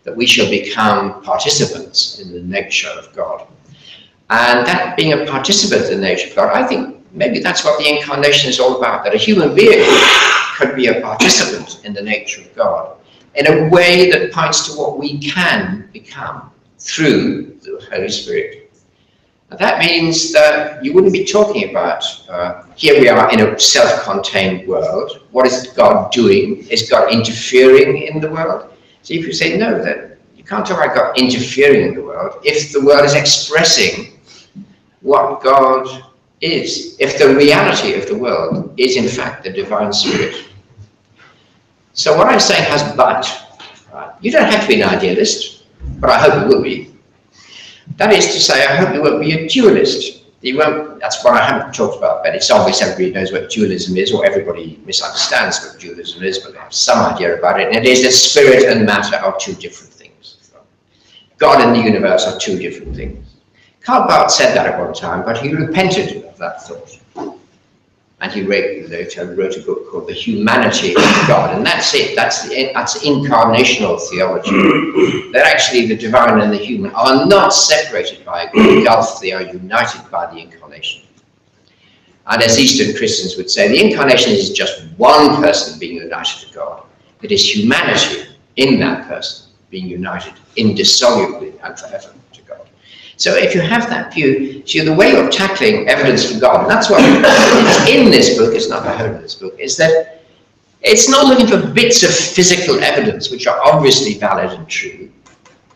That we shall become participants in the nature of God. And that being a participant in the nature of God, I think maybe that's what the incarnation is all about, that a human being could be a participant in the nature of God in a way that points to what we can become through the Holy Spirit. And that means that you wouldn't be talking about, uh, here we are in a self-contained world, what is God doing? Is God interfering in the world? So if you say, no, that you can't talk about God interfering in the world if the world is expressing what God is, if the reality of the world is in fact the divine spirit. So what I'm saying has but. Right? You don't have to be an idealist, but I hope you will be. That is to say, I hope you won't be a dualist. You won't, that's what I haven't talked about, but it's obvious everybody knows what dualism is, or everybody misunderstands what dualism is, but they have some idea about it, and it is that spirit and matter are two different things. God and the universe are two different things. Karl Barth said that at one time, but he repented of that thought. And he later wrote a book called The Humanity of God, and that's it, that's, the, that's incarnational theology, that actually the divine and the human are not separated by a great gulf, they are united by the incarnation. And as Eastern Christians would say, the incarnation is just one person being united to God. It is humanity in that person being united indissolubly and forever to God. So if you have that view, so the way you're tackling evidence for God, and that's what in this book, it's not the whole of this book, is that it's not looking for bits of physical evidence, which are obviously valid and true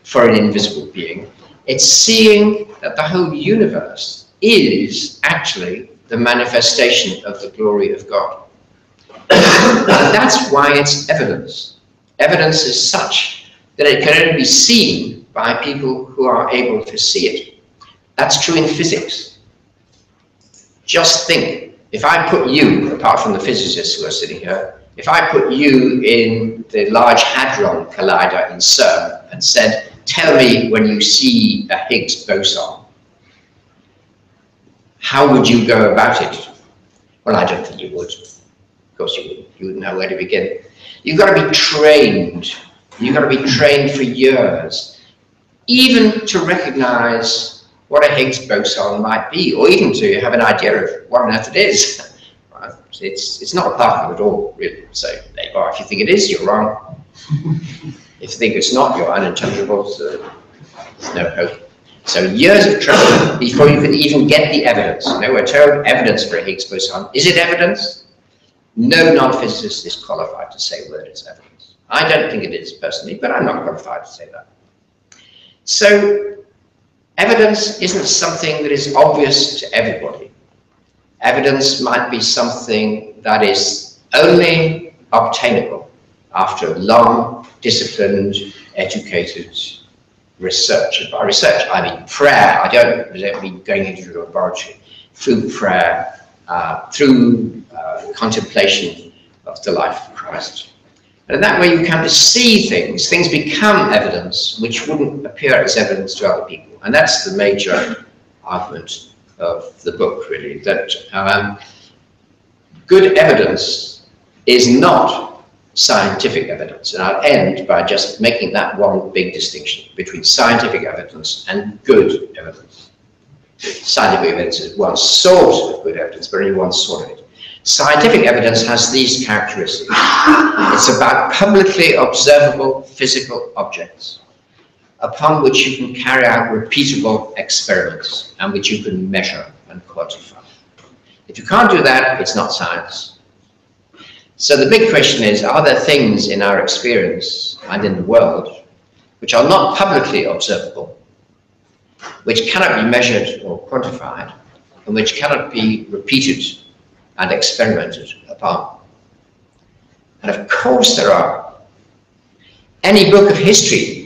for an invisible being. It's seeing that the whole universe is actually the manifestation of the glory of God. That's why it's evidence. Evidence is such that it can only be seen by people who are able to see it. That's true in physics. Just think, if I put you, apart from the physicists who are sitting here, if I put you in the Large Hadron Collider in CERN and said, tell me when you see a Higgs boson, how would you go about it? Well, I don't think you would. Of course you wouldn't. You wouldn't know where to begin. You've got to be trained. You've got to be trained for years, even to recognize what a Higgs boson might be, or even to have an idea of what on earth it is. It's, it's not that at all, really. So there you are. If you think it is, you're wrong. If you think it's not, you're unintelligible, so there's no hope. So years of trouble before you can even get the evidence. No, we're told evidence for a Higgs boson. Is it evidence? No non-physicist is qualified to say whether it's evidence. I don't think it is personally, but I'm not qualified to say that. So evidence isn't something that is obvious to everybody. Evidence might be something that is only obtainable after long, disciplined, educated research. And by research, I mean prayer. I don't, I don't mean going into a laboratory. Through prayer, uh, through uh, contemplation of the life of Christ. And in that way, you come to see things. Things become evidence, which wouldn't appear as evidence to other people. And that's the major argument of the book, really, that um, good evidence is not scientific evidence. And I'll end by just making that one big distinction between scientific evidence and good evidence. Scientific evidence is one sort of good evidence, but only one sort of it. Scientific evidence has these characteristics. It's about publicly observable physical objects upon which you can carry out repeatable experiments and which you can measure and quantify. If you can't do that, it's not science. So the big question is, are there things in our experience and in the world which are not publicly observable, which cannot be measured or quantified, and which cannot be repeated and experimented upon? And of course there are. Any book of history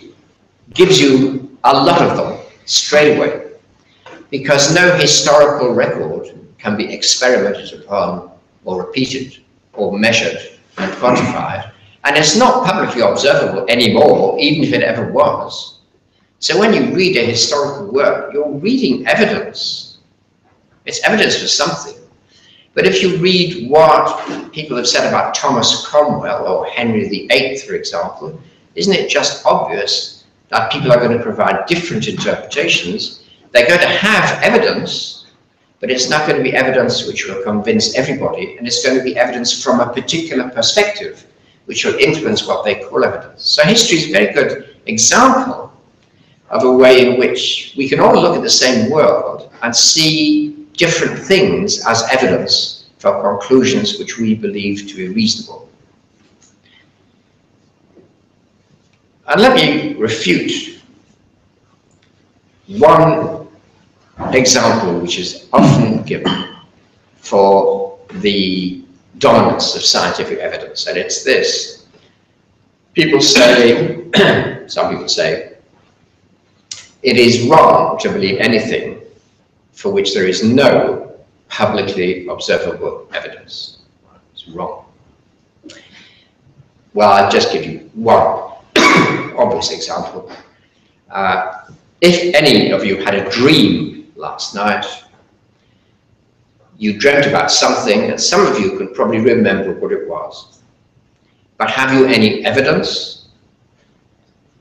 gives you a lot of them straight away, because no historical record can be experimented upon or repeated or measured and quantified, and it's not publicly observable anymore, even if it ever was. So when you read a historical work, you're reading evidence. It's evidence for something. But if you read what people have said about Thomas Cromwell or Henry the Eighth, for example, isn't it just obvious that people are going to provide different interpretations? They're going to have evidence, but it's not going to be evidence which will convince everybody, and it's going to be evidence from a particular perspective, which will influence what they call evidence. So history is a very good example of a way in which we can all look at the same world and see different things as evidence for conclusions which we believe to be reasonable. And let me refute one example which is often given for the dominance of scientific evidence, and it's this. People say, some people say, it is wrong to believe anything for which there is no publicly observable evidence. It's wrong. Well, I'll just give you one obvious example. Uh, if any of you had a dream last night, you dreamt about something, and some of you can probably remember what it was. But have you any evidence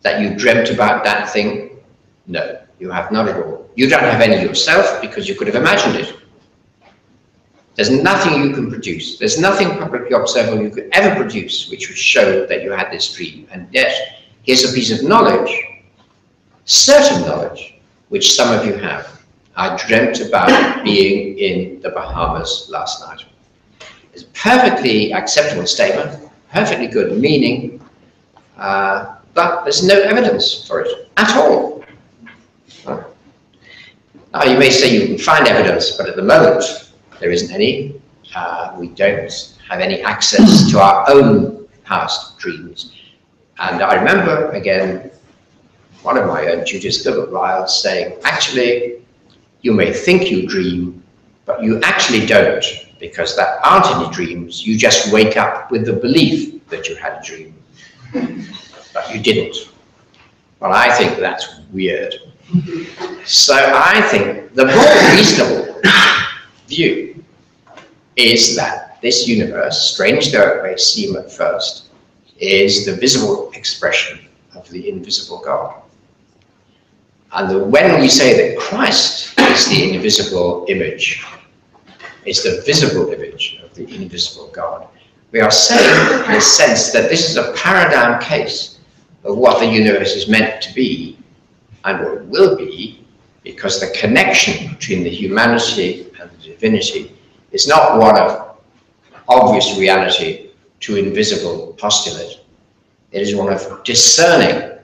that you dreamt about that thing? No, you have none at all. You don't have any yourself, because you could have imagined it. There's nothing you can produce. There's nothing publicly observable you could ever produce which would show that you had this dream. And yet, here's a piece of knowledge, certain knowledge, which some of you have. I dreamt about being in the Bahamas last night. It's a perfectly acceptable statement, perfectly good meaning, uh, but there's no evidence for it at all. Huh? Now, you may say you can find evidence, but at the moment there isn't any. Uh, we don't have any access to our own past dreams. And I remember, again, one of my own tutors, Gilbert Ryle, saying, actually, you may think you dream, but you actually don't, because there aren't any dreams. You just wake up with the belief that you had a dream, but you didn't. Well, I think that's weird. So I think the more reasonable view is that this universe, strange though it may seem at first, is the visible expression of the invisible God. And the, when we say that Christ is the invisible image, it's the visible image of the invisible God, we are saying, in a sense, that this is a paradigm case of what the universe is meant to be and what it will be, because the connection between the humanity and the divinity is not one of obvious reality to invisible postulate. It is one of discerning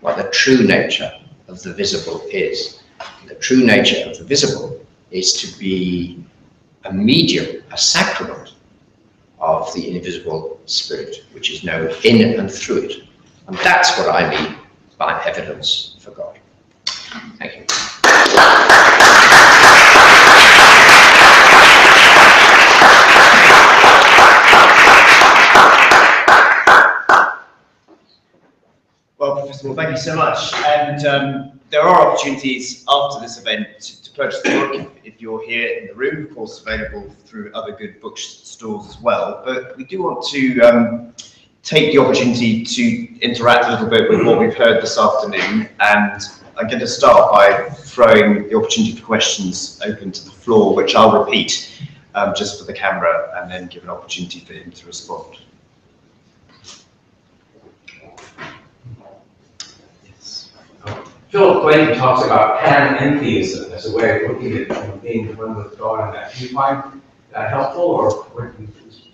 what the true nature of the visible is. The true nature of the visible is to be a medium, a sacrament of the invisible spirit, which is known in and through it. And that's what I mean by evidence for God. Thank you. Well, Professor Moore, thank you so much. And um, there are opportunities after this event to, to purchase the book if, if you're here in the room, of course, available through other good bookstores as well. But we do want to um, take the opportunity to interact a little bit with what we've heard this afternoon. And I'm going to start by throwing the opportunity for questions open to the floor, which I'll repeat um, just for the camera, and then give an opportunity for him to respond. Philip Clayton talks about panentheism as a way of looking at um, being one with God, and that. Do you find that helpful, or what do you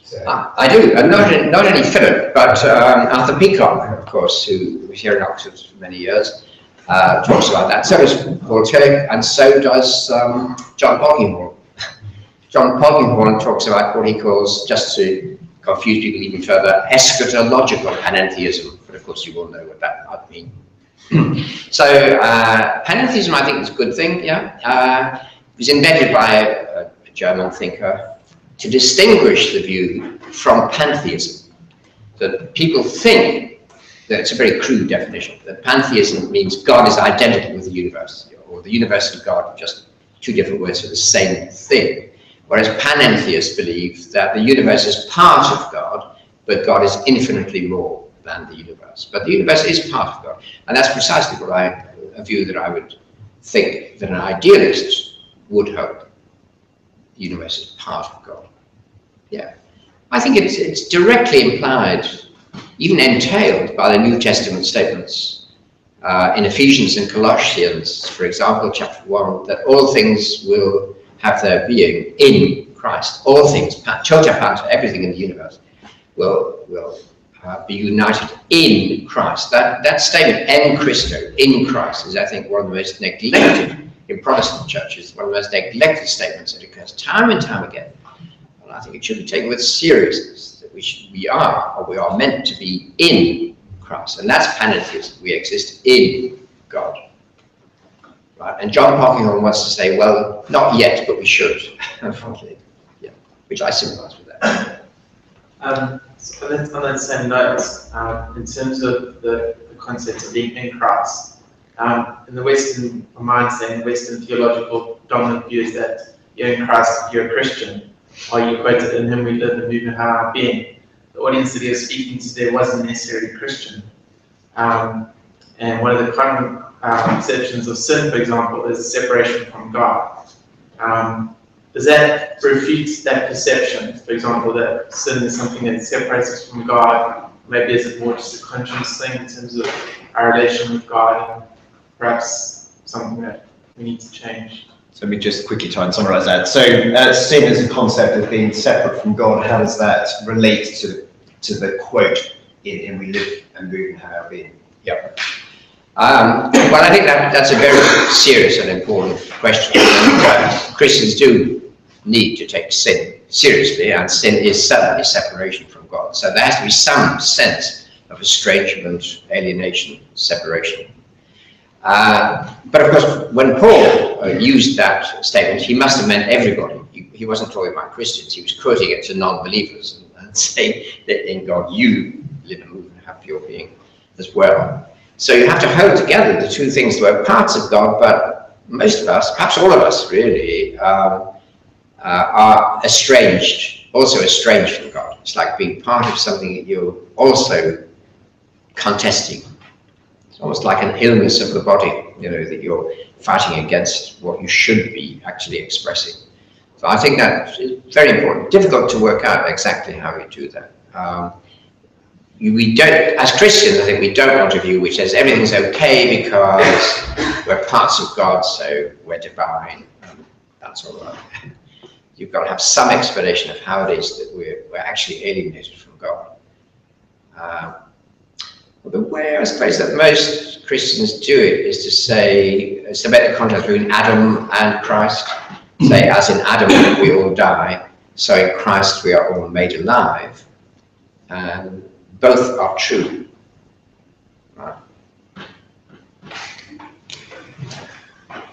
say? Ah, I do, and not, not only Philip, but um, Arthur Peacock, of course, who was here in Oxford for many years, uh, talks about that. So does Voltaire, and so does um, John Polkinghorne. John Polkinghorne talks about what he calls, just to confuse people even further, eschatological panentheism, but of course you all know what that might mean. So, uh, panentheism, I think, is a good thing, yeah. Uh, it was invented by a, a German thinker to distinguish the view from pantheism. That people think that it's a very crude definition, that pantheism means God is identical with the universe, or the universe and God are just two different words for the same thing. Whereas panentheists believe that the universe is part of God, but God is infinitely more than the universe. But the universe is part of God. And that's precisely what I, a view that I would think that an idealist would hope. The universe is part of God. Yeah. I think it's, it's directly implied, even entailed by the New Testament statements uh, in Ephesians and Colossians, for example, chapter one, that all things will have their being in Christ. All things, total part, everything in the universe will, will Uh, be united in Christ. That, that statement, en Christo, in Christ, is, I think, one of the most neglected in Protestant churches, one of the most neglected statements that occurs time and time again. And I think it should be taken with seriousness, that we, should, we are, or we are meant to be in Christ. And that's panentheism. We exist in God. Right? And John Polkinghorne wants to say, well, not yet, but we should, unfortunately. Yeah, which I sympathize with that. Um, So on that same note, um, in terms of the, the concept of being in Christ, um, in the Western, from my understanding, Western theological dominant view is that you're in Christ, you're a Christian, or you quoted, in Him we live and move and have our being. The audience that he was speaking to there wasn't necessarily Christian. Um, and one of the common uh, conceptions of sin, for example, is separation from God. Um, Does that refute that perception, for example, that sin is something that separates us from God? Maybe is it more just a conscience thing in terms of our relation with God, and perhaps something that we need to change. So let me just quickly try and summarise that. So uh, sin as a concept of being separate from God, how does that relate to, to the quote, in him we live and move and have our being? Yep. Um, well, I think that, that's a very serious and important question. uh, Christians do need to take sin seriously, and sin is certainly separation from God. So there has to be some sense of estrangement, alienation, separation. Uh, but of course, when Paul uh, used that statement, he must have meant everybody. He, he wasn't talking about Christians, he was quoting it to non-believers and, and saying that in God you live and move and have your being as well. So you have to hold together the two things that are parts of God, but most of us, perhaps all of us really, um, uh, are estranged, also estranged from God. It's like being part of something that you're also contesting. Almost like an illness of the body, you know, that you're fighting against what you should be actually expressing. So I think that's very important. Difficult to work out exactly how you do that. Um, you, we don't, as Christians, I think we don't want a view which says everything's okay because we're parts of God, so we're divine. Um, that's all right. You've got to have some explanation of how it is that we're, we're actually alienated from God. Um, Well, the way I suppose that most Christians do it is to say, it's about the contrast between Adam and Christ. Say, as in Adam we all die, so in Christ we are all made alive. And both are true. Right.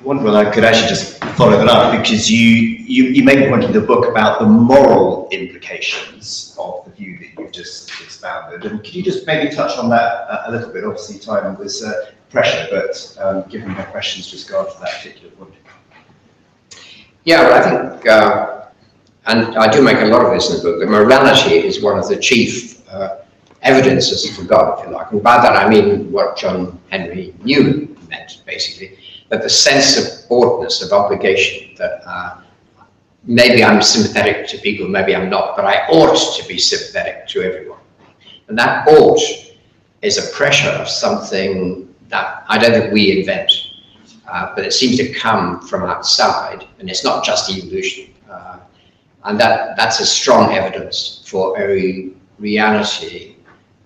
Wonderful. I could actually just follow that up, because you, you, you make a point in the book about the moral implications of the view that you've just expounded. And could you just maybe touch on that a little bit? Obviously, time was uh, pressure, but um, given my questions with regard to that particular point. Yeah, well, I think, uh, and I do make a lot of this in the book, that morality is one of the chief uh, evidences for God, if you like. And by that I mean what John Henry Newman meant, basically. But the sense of oughtness, of obligation, that uh, maybe I'm sympathetic to people, maybe I'm not, but I ought to be sympathetic to everyone. And that ought is a pressure of something that I don't think we invent, uh, but it seems to come from outside, and it's not just evolution. Uh, and that, that's a strong evidence for a reality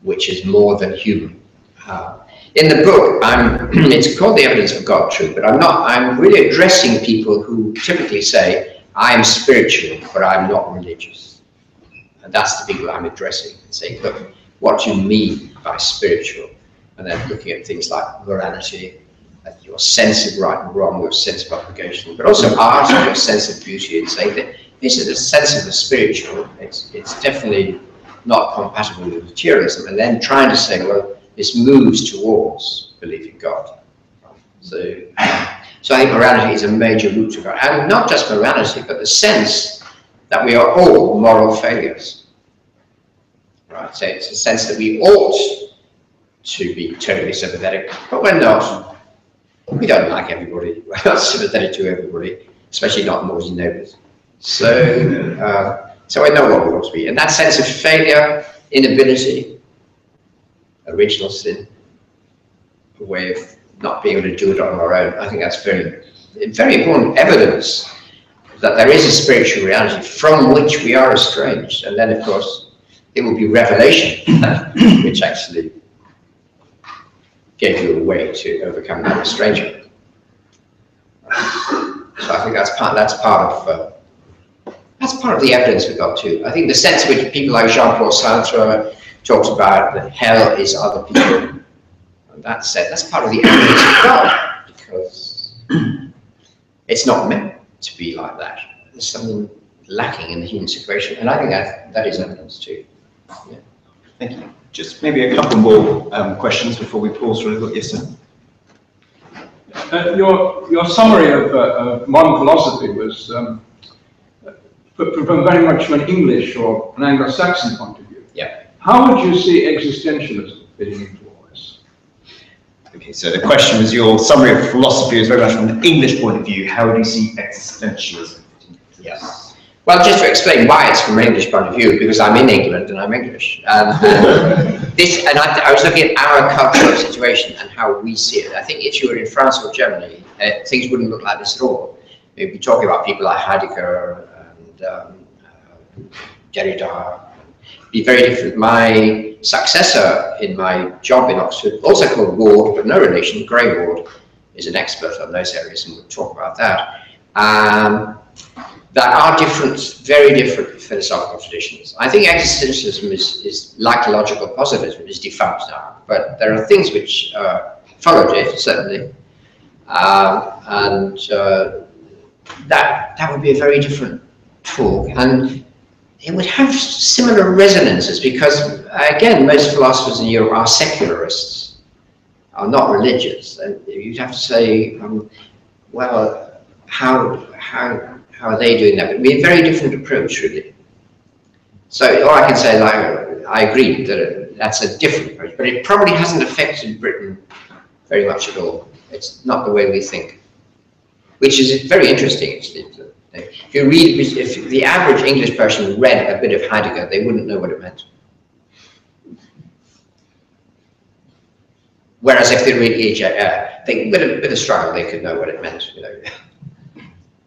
which is more than human. Uh, In the book, I'm, it's called The Evidence for God, true, but I'm not, I'm really addressing people who typically say, I'm spiritual, but I'm not religious. And that's the people I'm addressing, and saying, look, what do you mean by spiritual? And then looking at things like morality, your sense of right and wrong, your sense of obligation, but also art and your sense of beauty, and saying that this is a sense of the spiritual, it's, it's definitely not compatible with materialism, and then trying to say, well, this moves towards believing God. So, so I think morality is a major root to God. And not just morality, but the sense that we are all moral failures. Right? So it's a sense that we ought to be totally sympathetic, but we're not. We don't like everybody. We're not sympathetic to everybody, especially not naughty neighbours. So, uh, so I know what we ought to be. And that sense of failure, inability, original sin, a way of not being able to do it on our own. I think that's very, very important evidence that there is a spiritual reality from which we are estranged. And then, of course, it will be revelation which actually gave you a way to overcome that estrangement. So I think that's part. That's part of. Uh, that's part of the evidence we got too. I think the sense which people like Jean-Paul Sartre talks about that hell is other people, and that said, that's part of the evidence of God, because it's not meant to be like that. There's something lacking in the human situation, and I think that that is evidence too. Yeah. Thank you. Just maybe a couple more um, questions before we pause for a little. Yes, sir. Uh, your your summary of, uh, of modern philosophy was um, from very much from an English or an Anglo-Saxon point of view. Yeah. How would you see existentialism fitting into all this? Okay, so the question was, your summary of philosophy is very much from an English point of view. How do you see existentialism fitting into yeah. this? Well, just to explain why it's from an English point of view, because I'm in England and I'm English. Um, this, and I, I was looking at our cultural situation and how we see it. I think if you were in France or Germany, uh, things wouldn't look like this at all. We'd be talking about people like Heidegger and um, uh, Derrida. It'd be very different. My successor in my job in Oxford, also called Ward, but no relation, Gray Ward, is an expert on those areas, and we'll talk about that. Um, there are different, very different philosophical traditions. I think existentialism is, is like logical positivism, is defunct now, but there are things which uh, followed it, certainly, uh, and uh, that, that would be a very different talk, and it would have similar resonances, because, again, most philosophers in Europe are secularists, are not religious, and you'd have to say, um, well, how, how, how are they doing that? But it would be a very different approach, really. So all I can say is I, I agree that that's a different approach, but it probably hasn't affected Britain very much at all. It's not the way we think, which is very interesting. If you read, if the average English person read a bit of Heidegger, they wouldn't know what it meant. Whereas if they read A J Ayer, they, with a bit of struggle, they could know what it meant. You know,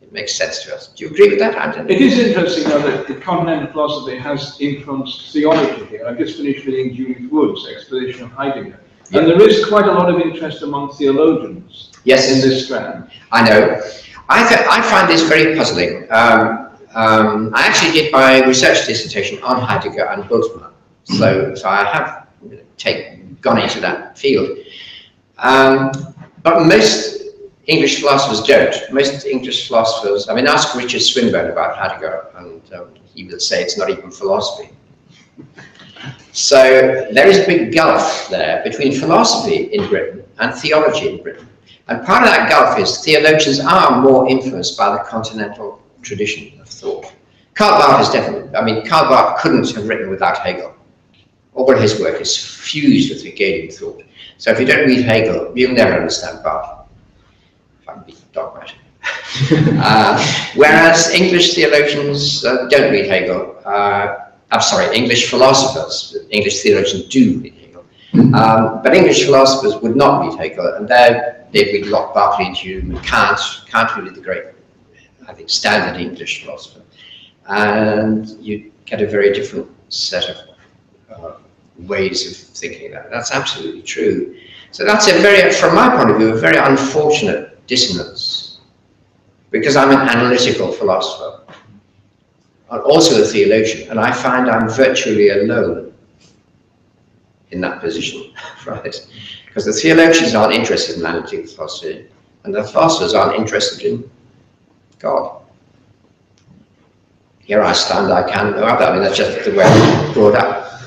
it makes sense to us. Do you agree with that? I don't know. It is interesting though that the continental philosophy has influenced theology here. I've just finished reading Judith Wood's explanation of Heidegger. Yeah. And there is quite a lot of interest among theologians, yes, in this strand. I know. I, th I find this very puzzling. Um, um, I actually did my research dissertation on Heidegger and Bultmann, so, so I have take, gone into that field. Um, but most English philosophers don't. Most English philosophers, I mean, ask Richard Swinburne about Heidegger, and um, he will say it's not even philosophy. So there is a big gulf there between philosophy in Britain and theology in Britain. And part of that gulf is theologians are more influenced by the continental tradition of thought. Karl Barth is definitely, I mean, Karl Barth couldn't have written without Hegel. All of his work is fused with Hegelian thought. So if you don't read Hegel, you'll never understand Barth. If I'm being dogmatic. uh, whereas English theologians uh, don't read Hegel. Uh, I'm sorry, English philosophers, English theologians do read Hegel, um, but English philosophers would not read Hegel, and they would lock Berkeley and Hume and Kant, Kant really the great, I think, standard English philosopher, and you get a very different set of uh, ways of thinking that. That's absolutely true. So that's a very, from my point of view, a very unfortunate dissonance, because I'm an analytical philosopher. I'm also a theologian, and I find I'm virtually alone in that position, right? Because the theologians aren't interested in analytical philosophy, and the philosophers aren't interested in God. Here I stand, I can't know about. I mean, that's just the way I'm brought up.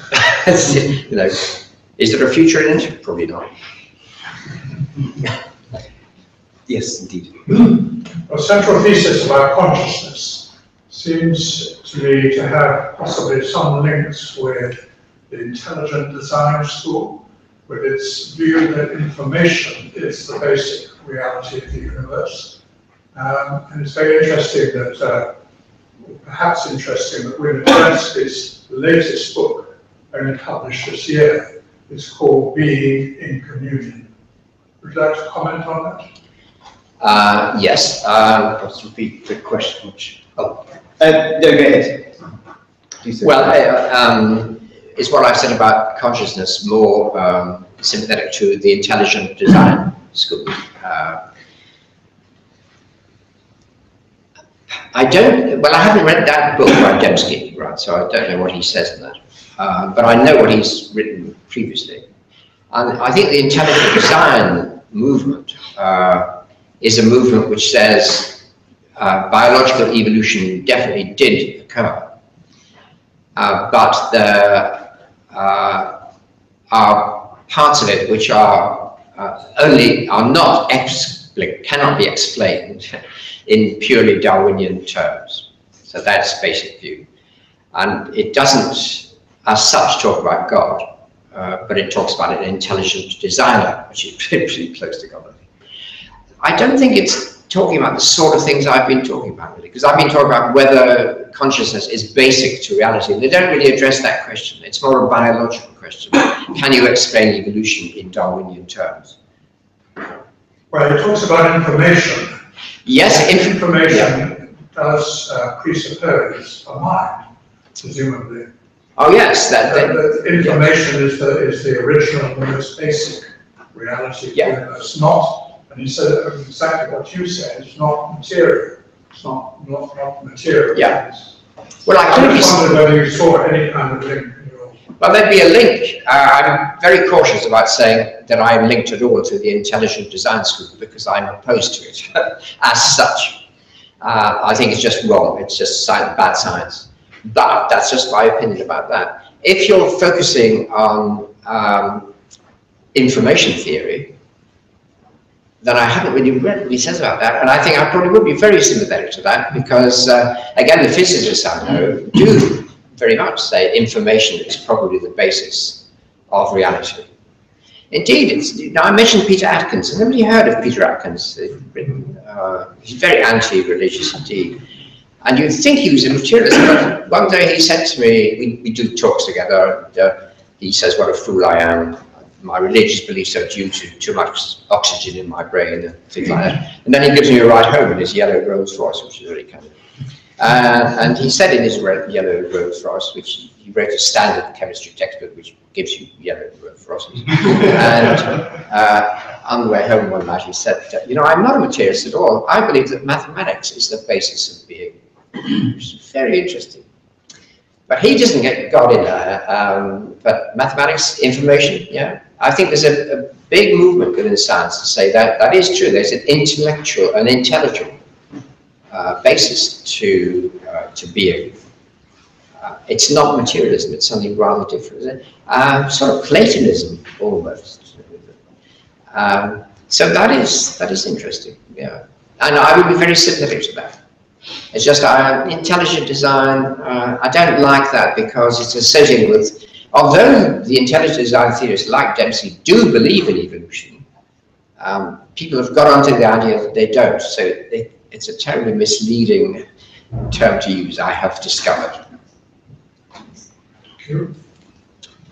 You know, is there a future in it? Probably not. Yes, indeed. A central thesis about consciousness seems to me to have possibly some links with the Intelligent Design school, with its view that information is the basic reality of the universe. Um, and it's very interesting that, uh, perhaps interesting, that William Dembski's latest book, only published this year, is called Being in Communion. Would you like to comment on that? Uh, yes, uh, perhaps repeat the question. Which, oh. Uh, no, it. Well, uh, um, is what I've said about consciousness more um, sympathetic to the Intelligent Design school? Uh, I don't. Well, I haven't read that book by Dembski, right? So I don't know what he says in that. Uh, but I know what he's written previously, and I think the Intelligent Design movement uh, is a movement which says, Uh, biological evolution definitely did occur, uh, but there uh, are parts of it which are uh, only are not cannot be explained in purely Darwinian terms. So that's basic view, and it doesn't, as such, talk about God, uh, but it talks about an intelligent designer, which is pretty close to God. I don't think it's talking about the sort of things I've been talking about, really, because I've been talking about whether consciousness is basic to reality. They don't really address that question. It's more a biological question. Can you explain evolution in Darwinian terms? where it talks about information. Yes, if, information yeah. does uh, presuppose a mind, presumably. Oh yes, that, that, that information yeah. is the is the original, the most basic reality. Yeah. It's not, and you said exactly what you said. It's not material. It's not not, not material. Yeah. It's, well, I, I just wondered whether you saw any kind of link. Well, there'd be a link. Uh, I'm very cautious about saying that I'm linked at all to the Intelligent Design School because I'm opposed to it as such. Uh, I think it's just wrong. It's just science, bad science. But that's just my opinion about that. If you're focusing on um, information theory, then I haven't really read what he says about that. And I think I probably would be very sympathetic to that because, uh, again, the physicists I know do very much say information is probably the basis of reality. Indeed, it's, now I mentioned Peter Atkins, and nobody heard of Peter Atkins. He's written, uh, he's very anti-religious indeed. And you'd think he was a materialist, but one day he said to me, we, we do talks together, and uh, he says, what a fool I am. My religious beliefs are due to too much oxygen in my brain, and things like that. And then he gives me a ride home in his yellow Rolls Royce, which is really kind of... Uh, and he said in his yellow Rolls Royce, which he wrote a standard chemistry textbook which gives you yellow Rolls Royces. And uh, on the way home one night he said, you know, I'm not a materialist at all. I believe that mathematics is the basis of being. Which is very interesting. But he doesn't get God in there. Um, but mathematics, information, yeah. I think there's a, a big movement within science to say that that is true. There's an intellectual, an intelligent. Uh, basis to uh, to being. Uh, it's not materialism, it's something rather different, isn't it? Uh, sort of Platonism almost. Um, so that is that is interesting, yeah. And I would be very sympathetic to that. It's just uh, Intelligent Design, uh, I don't like that because it's associated with, although the Intelligent Design theorists like Dembski do believe in evolution, um, people have got onto the idea that they don't, so they it's a terribly misleading term to use, I have discovered. Um,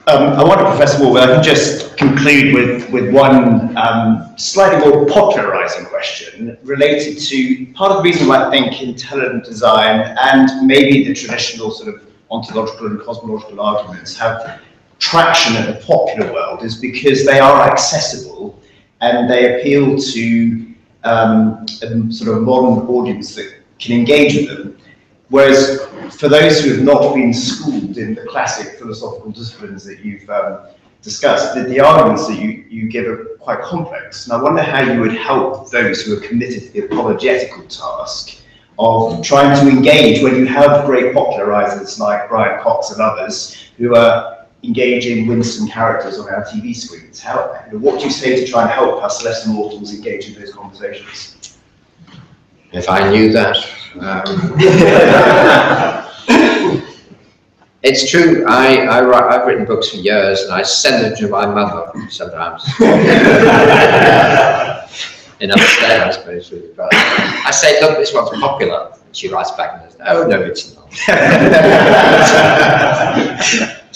I wonder, Professor Wall, I can just conclude with, with one um, slightly more popularising question related to part of the reason why I think intelligent design and maybe the traditional sort of ontological and cosmological arguments have traction in the popular world is because they are accessible and they appeal to Um, and sort of modern audience that can engage with them, whereas for those who have not been schooled in the classic philosophical disciplines that you've um, discussed, the, the arguments that you, you give are quite complex. And I wonder how you would help those who are committed to the apologetical task of trying to engage when you have great popularisers like Brian Cox and others who are engaging winsome characters on our T V screens. How, what do you say to try and help us lesser mortals engage in those conversations? If I knew that. Um, it's true, I, I write, I've written books for years and I send them to my mother sometimes. In other state, I suppose, really. But I say, look, this one's popular. And she writes back and says, oh, no, it's not.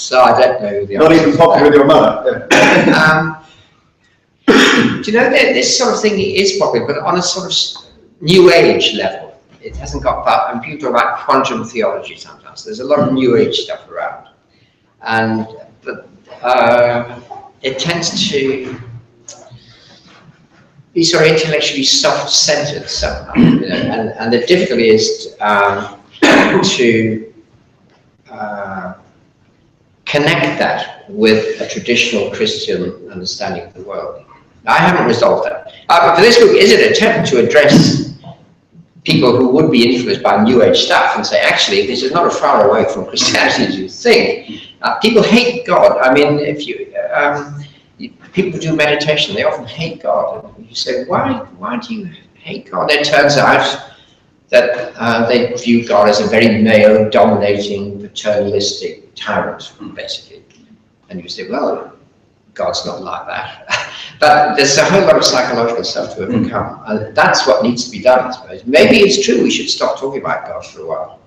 So I don't know the not even popular with your mother. um, do you know that this sort of thing is popular, but on a sort of new age level. It hasn't got that, and people talk about quantum theology sometimes. There's a lot of new age stuff around, and but uh, it tends to be sort of intellectually self-centered somehow. You know? and, and the difficulty is um, to. Uh, connect that with a traditional Christian understanding of the world. Now, I haven't resolved that. Uh, but for this book, is an attempt to address people who would be influenced by New Age stuff and say, actually, this is not as far away from Christianity as you think. Uh, people hate God. I mean, if you, um, you people do meditation, they often hate God. And you say, why, why do you hate God? It turns out that uh, they view God as a very male-dominating, paternalistic tyrant, basically. And you say, well, God's not like that. But there's a whole lot of psychological stuff to overcome. Mm. And that's what needs to be done, I suppose. Maybe it's true we should stop talking about God for a while.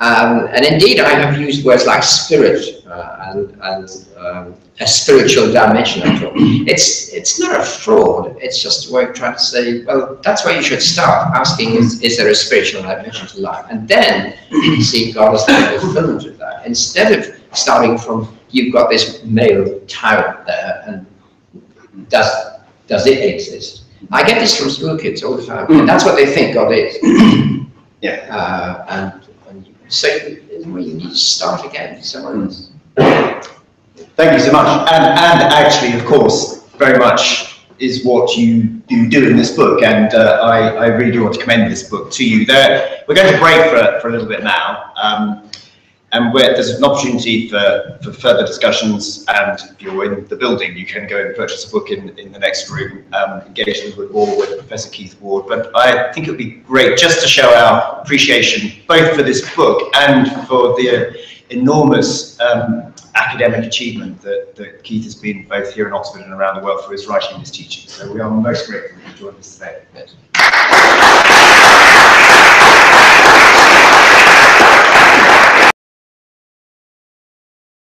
Um, and indeed, I have used words like spirit uh, and, and um, a spiritual dimension. I thought. It's it's not a fraud. It's just a way of trying to say, well, that's where you should start asking: is, is there a spiritual dimension to life? And then see God as the fulfillment of that. Instead of starting from you've got this male tyrant there, and does does it exist? I get this from school kids all the time, and that's what they think God is. Yeah, uh, and. So we need to start again. Someone Thank you so much. And, and actually, of course, very much is what you, you do in this book. And uh, I, I really do want to commend this book to you. There, we're going to break for, for a little bit now. Um, and we're, there's an opportunity for, for further discussions. And if you're in the building, you can go and purchase a book in, in the next room, um, engage a little bit more with Professor Keith Ward. But I think it would be great just to show our appreciation, both for this book and for the uh, enormous um, academic achievement that, that Keith has been both here in Oxford and around the world for his writing and his teaching. So we are most grateful that you joined us today.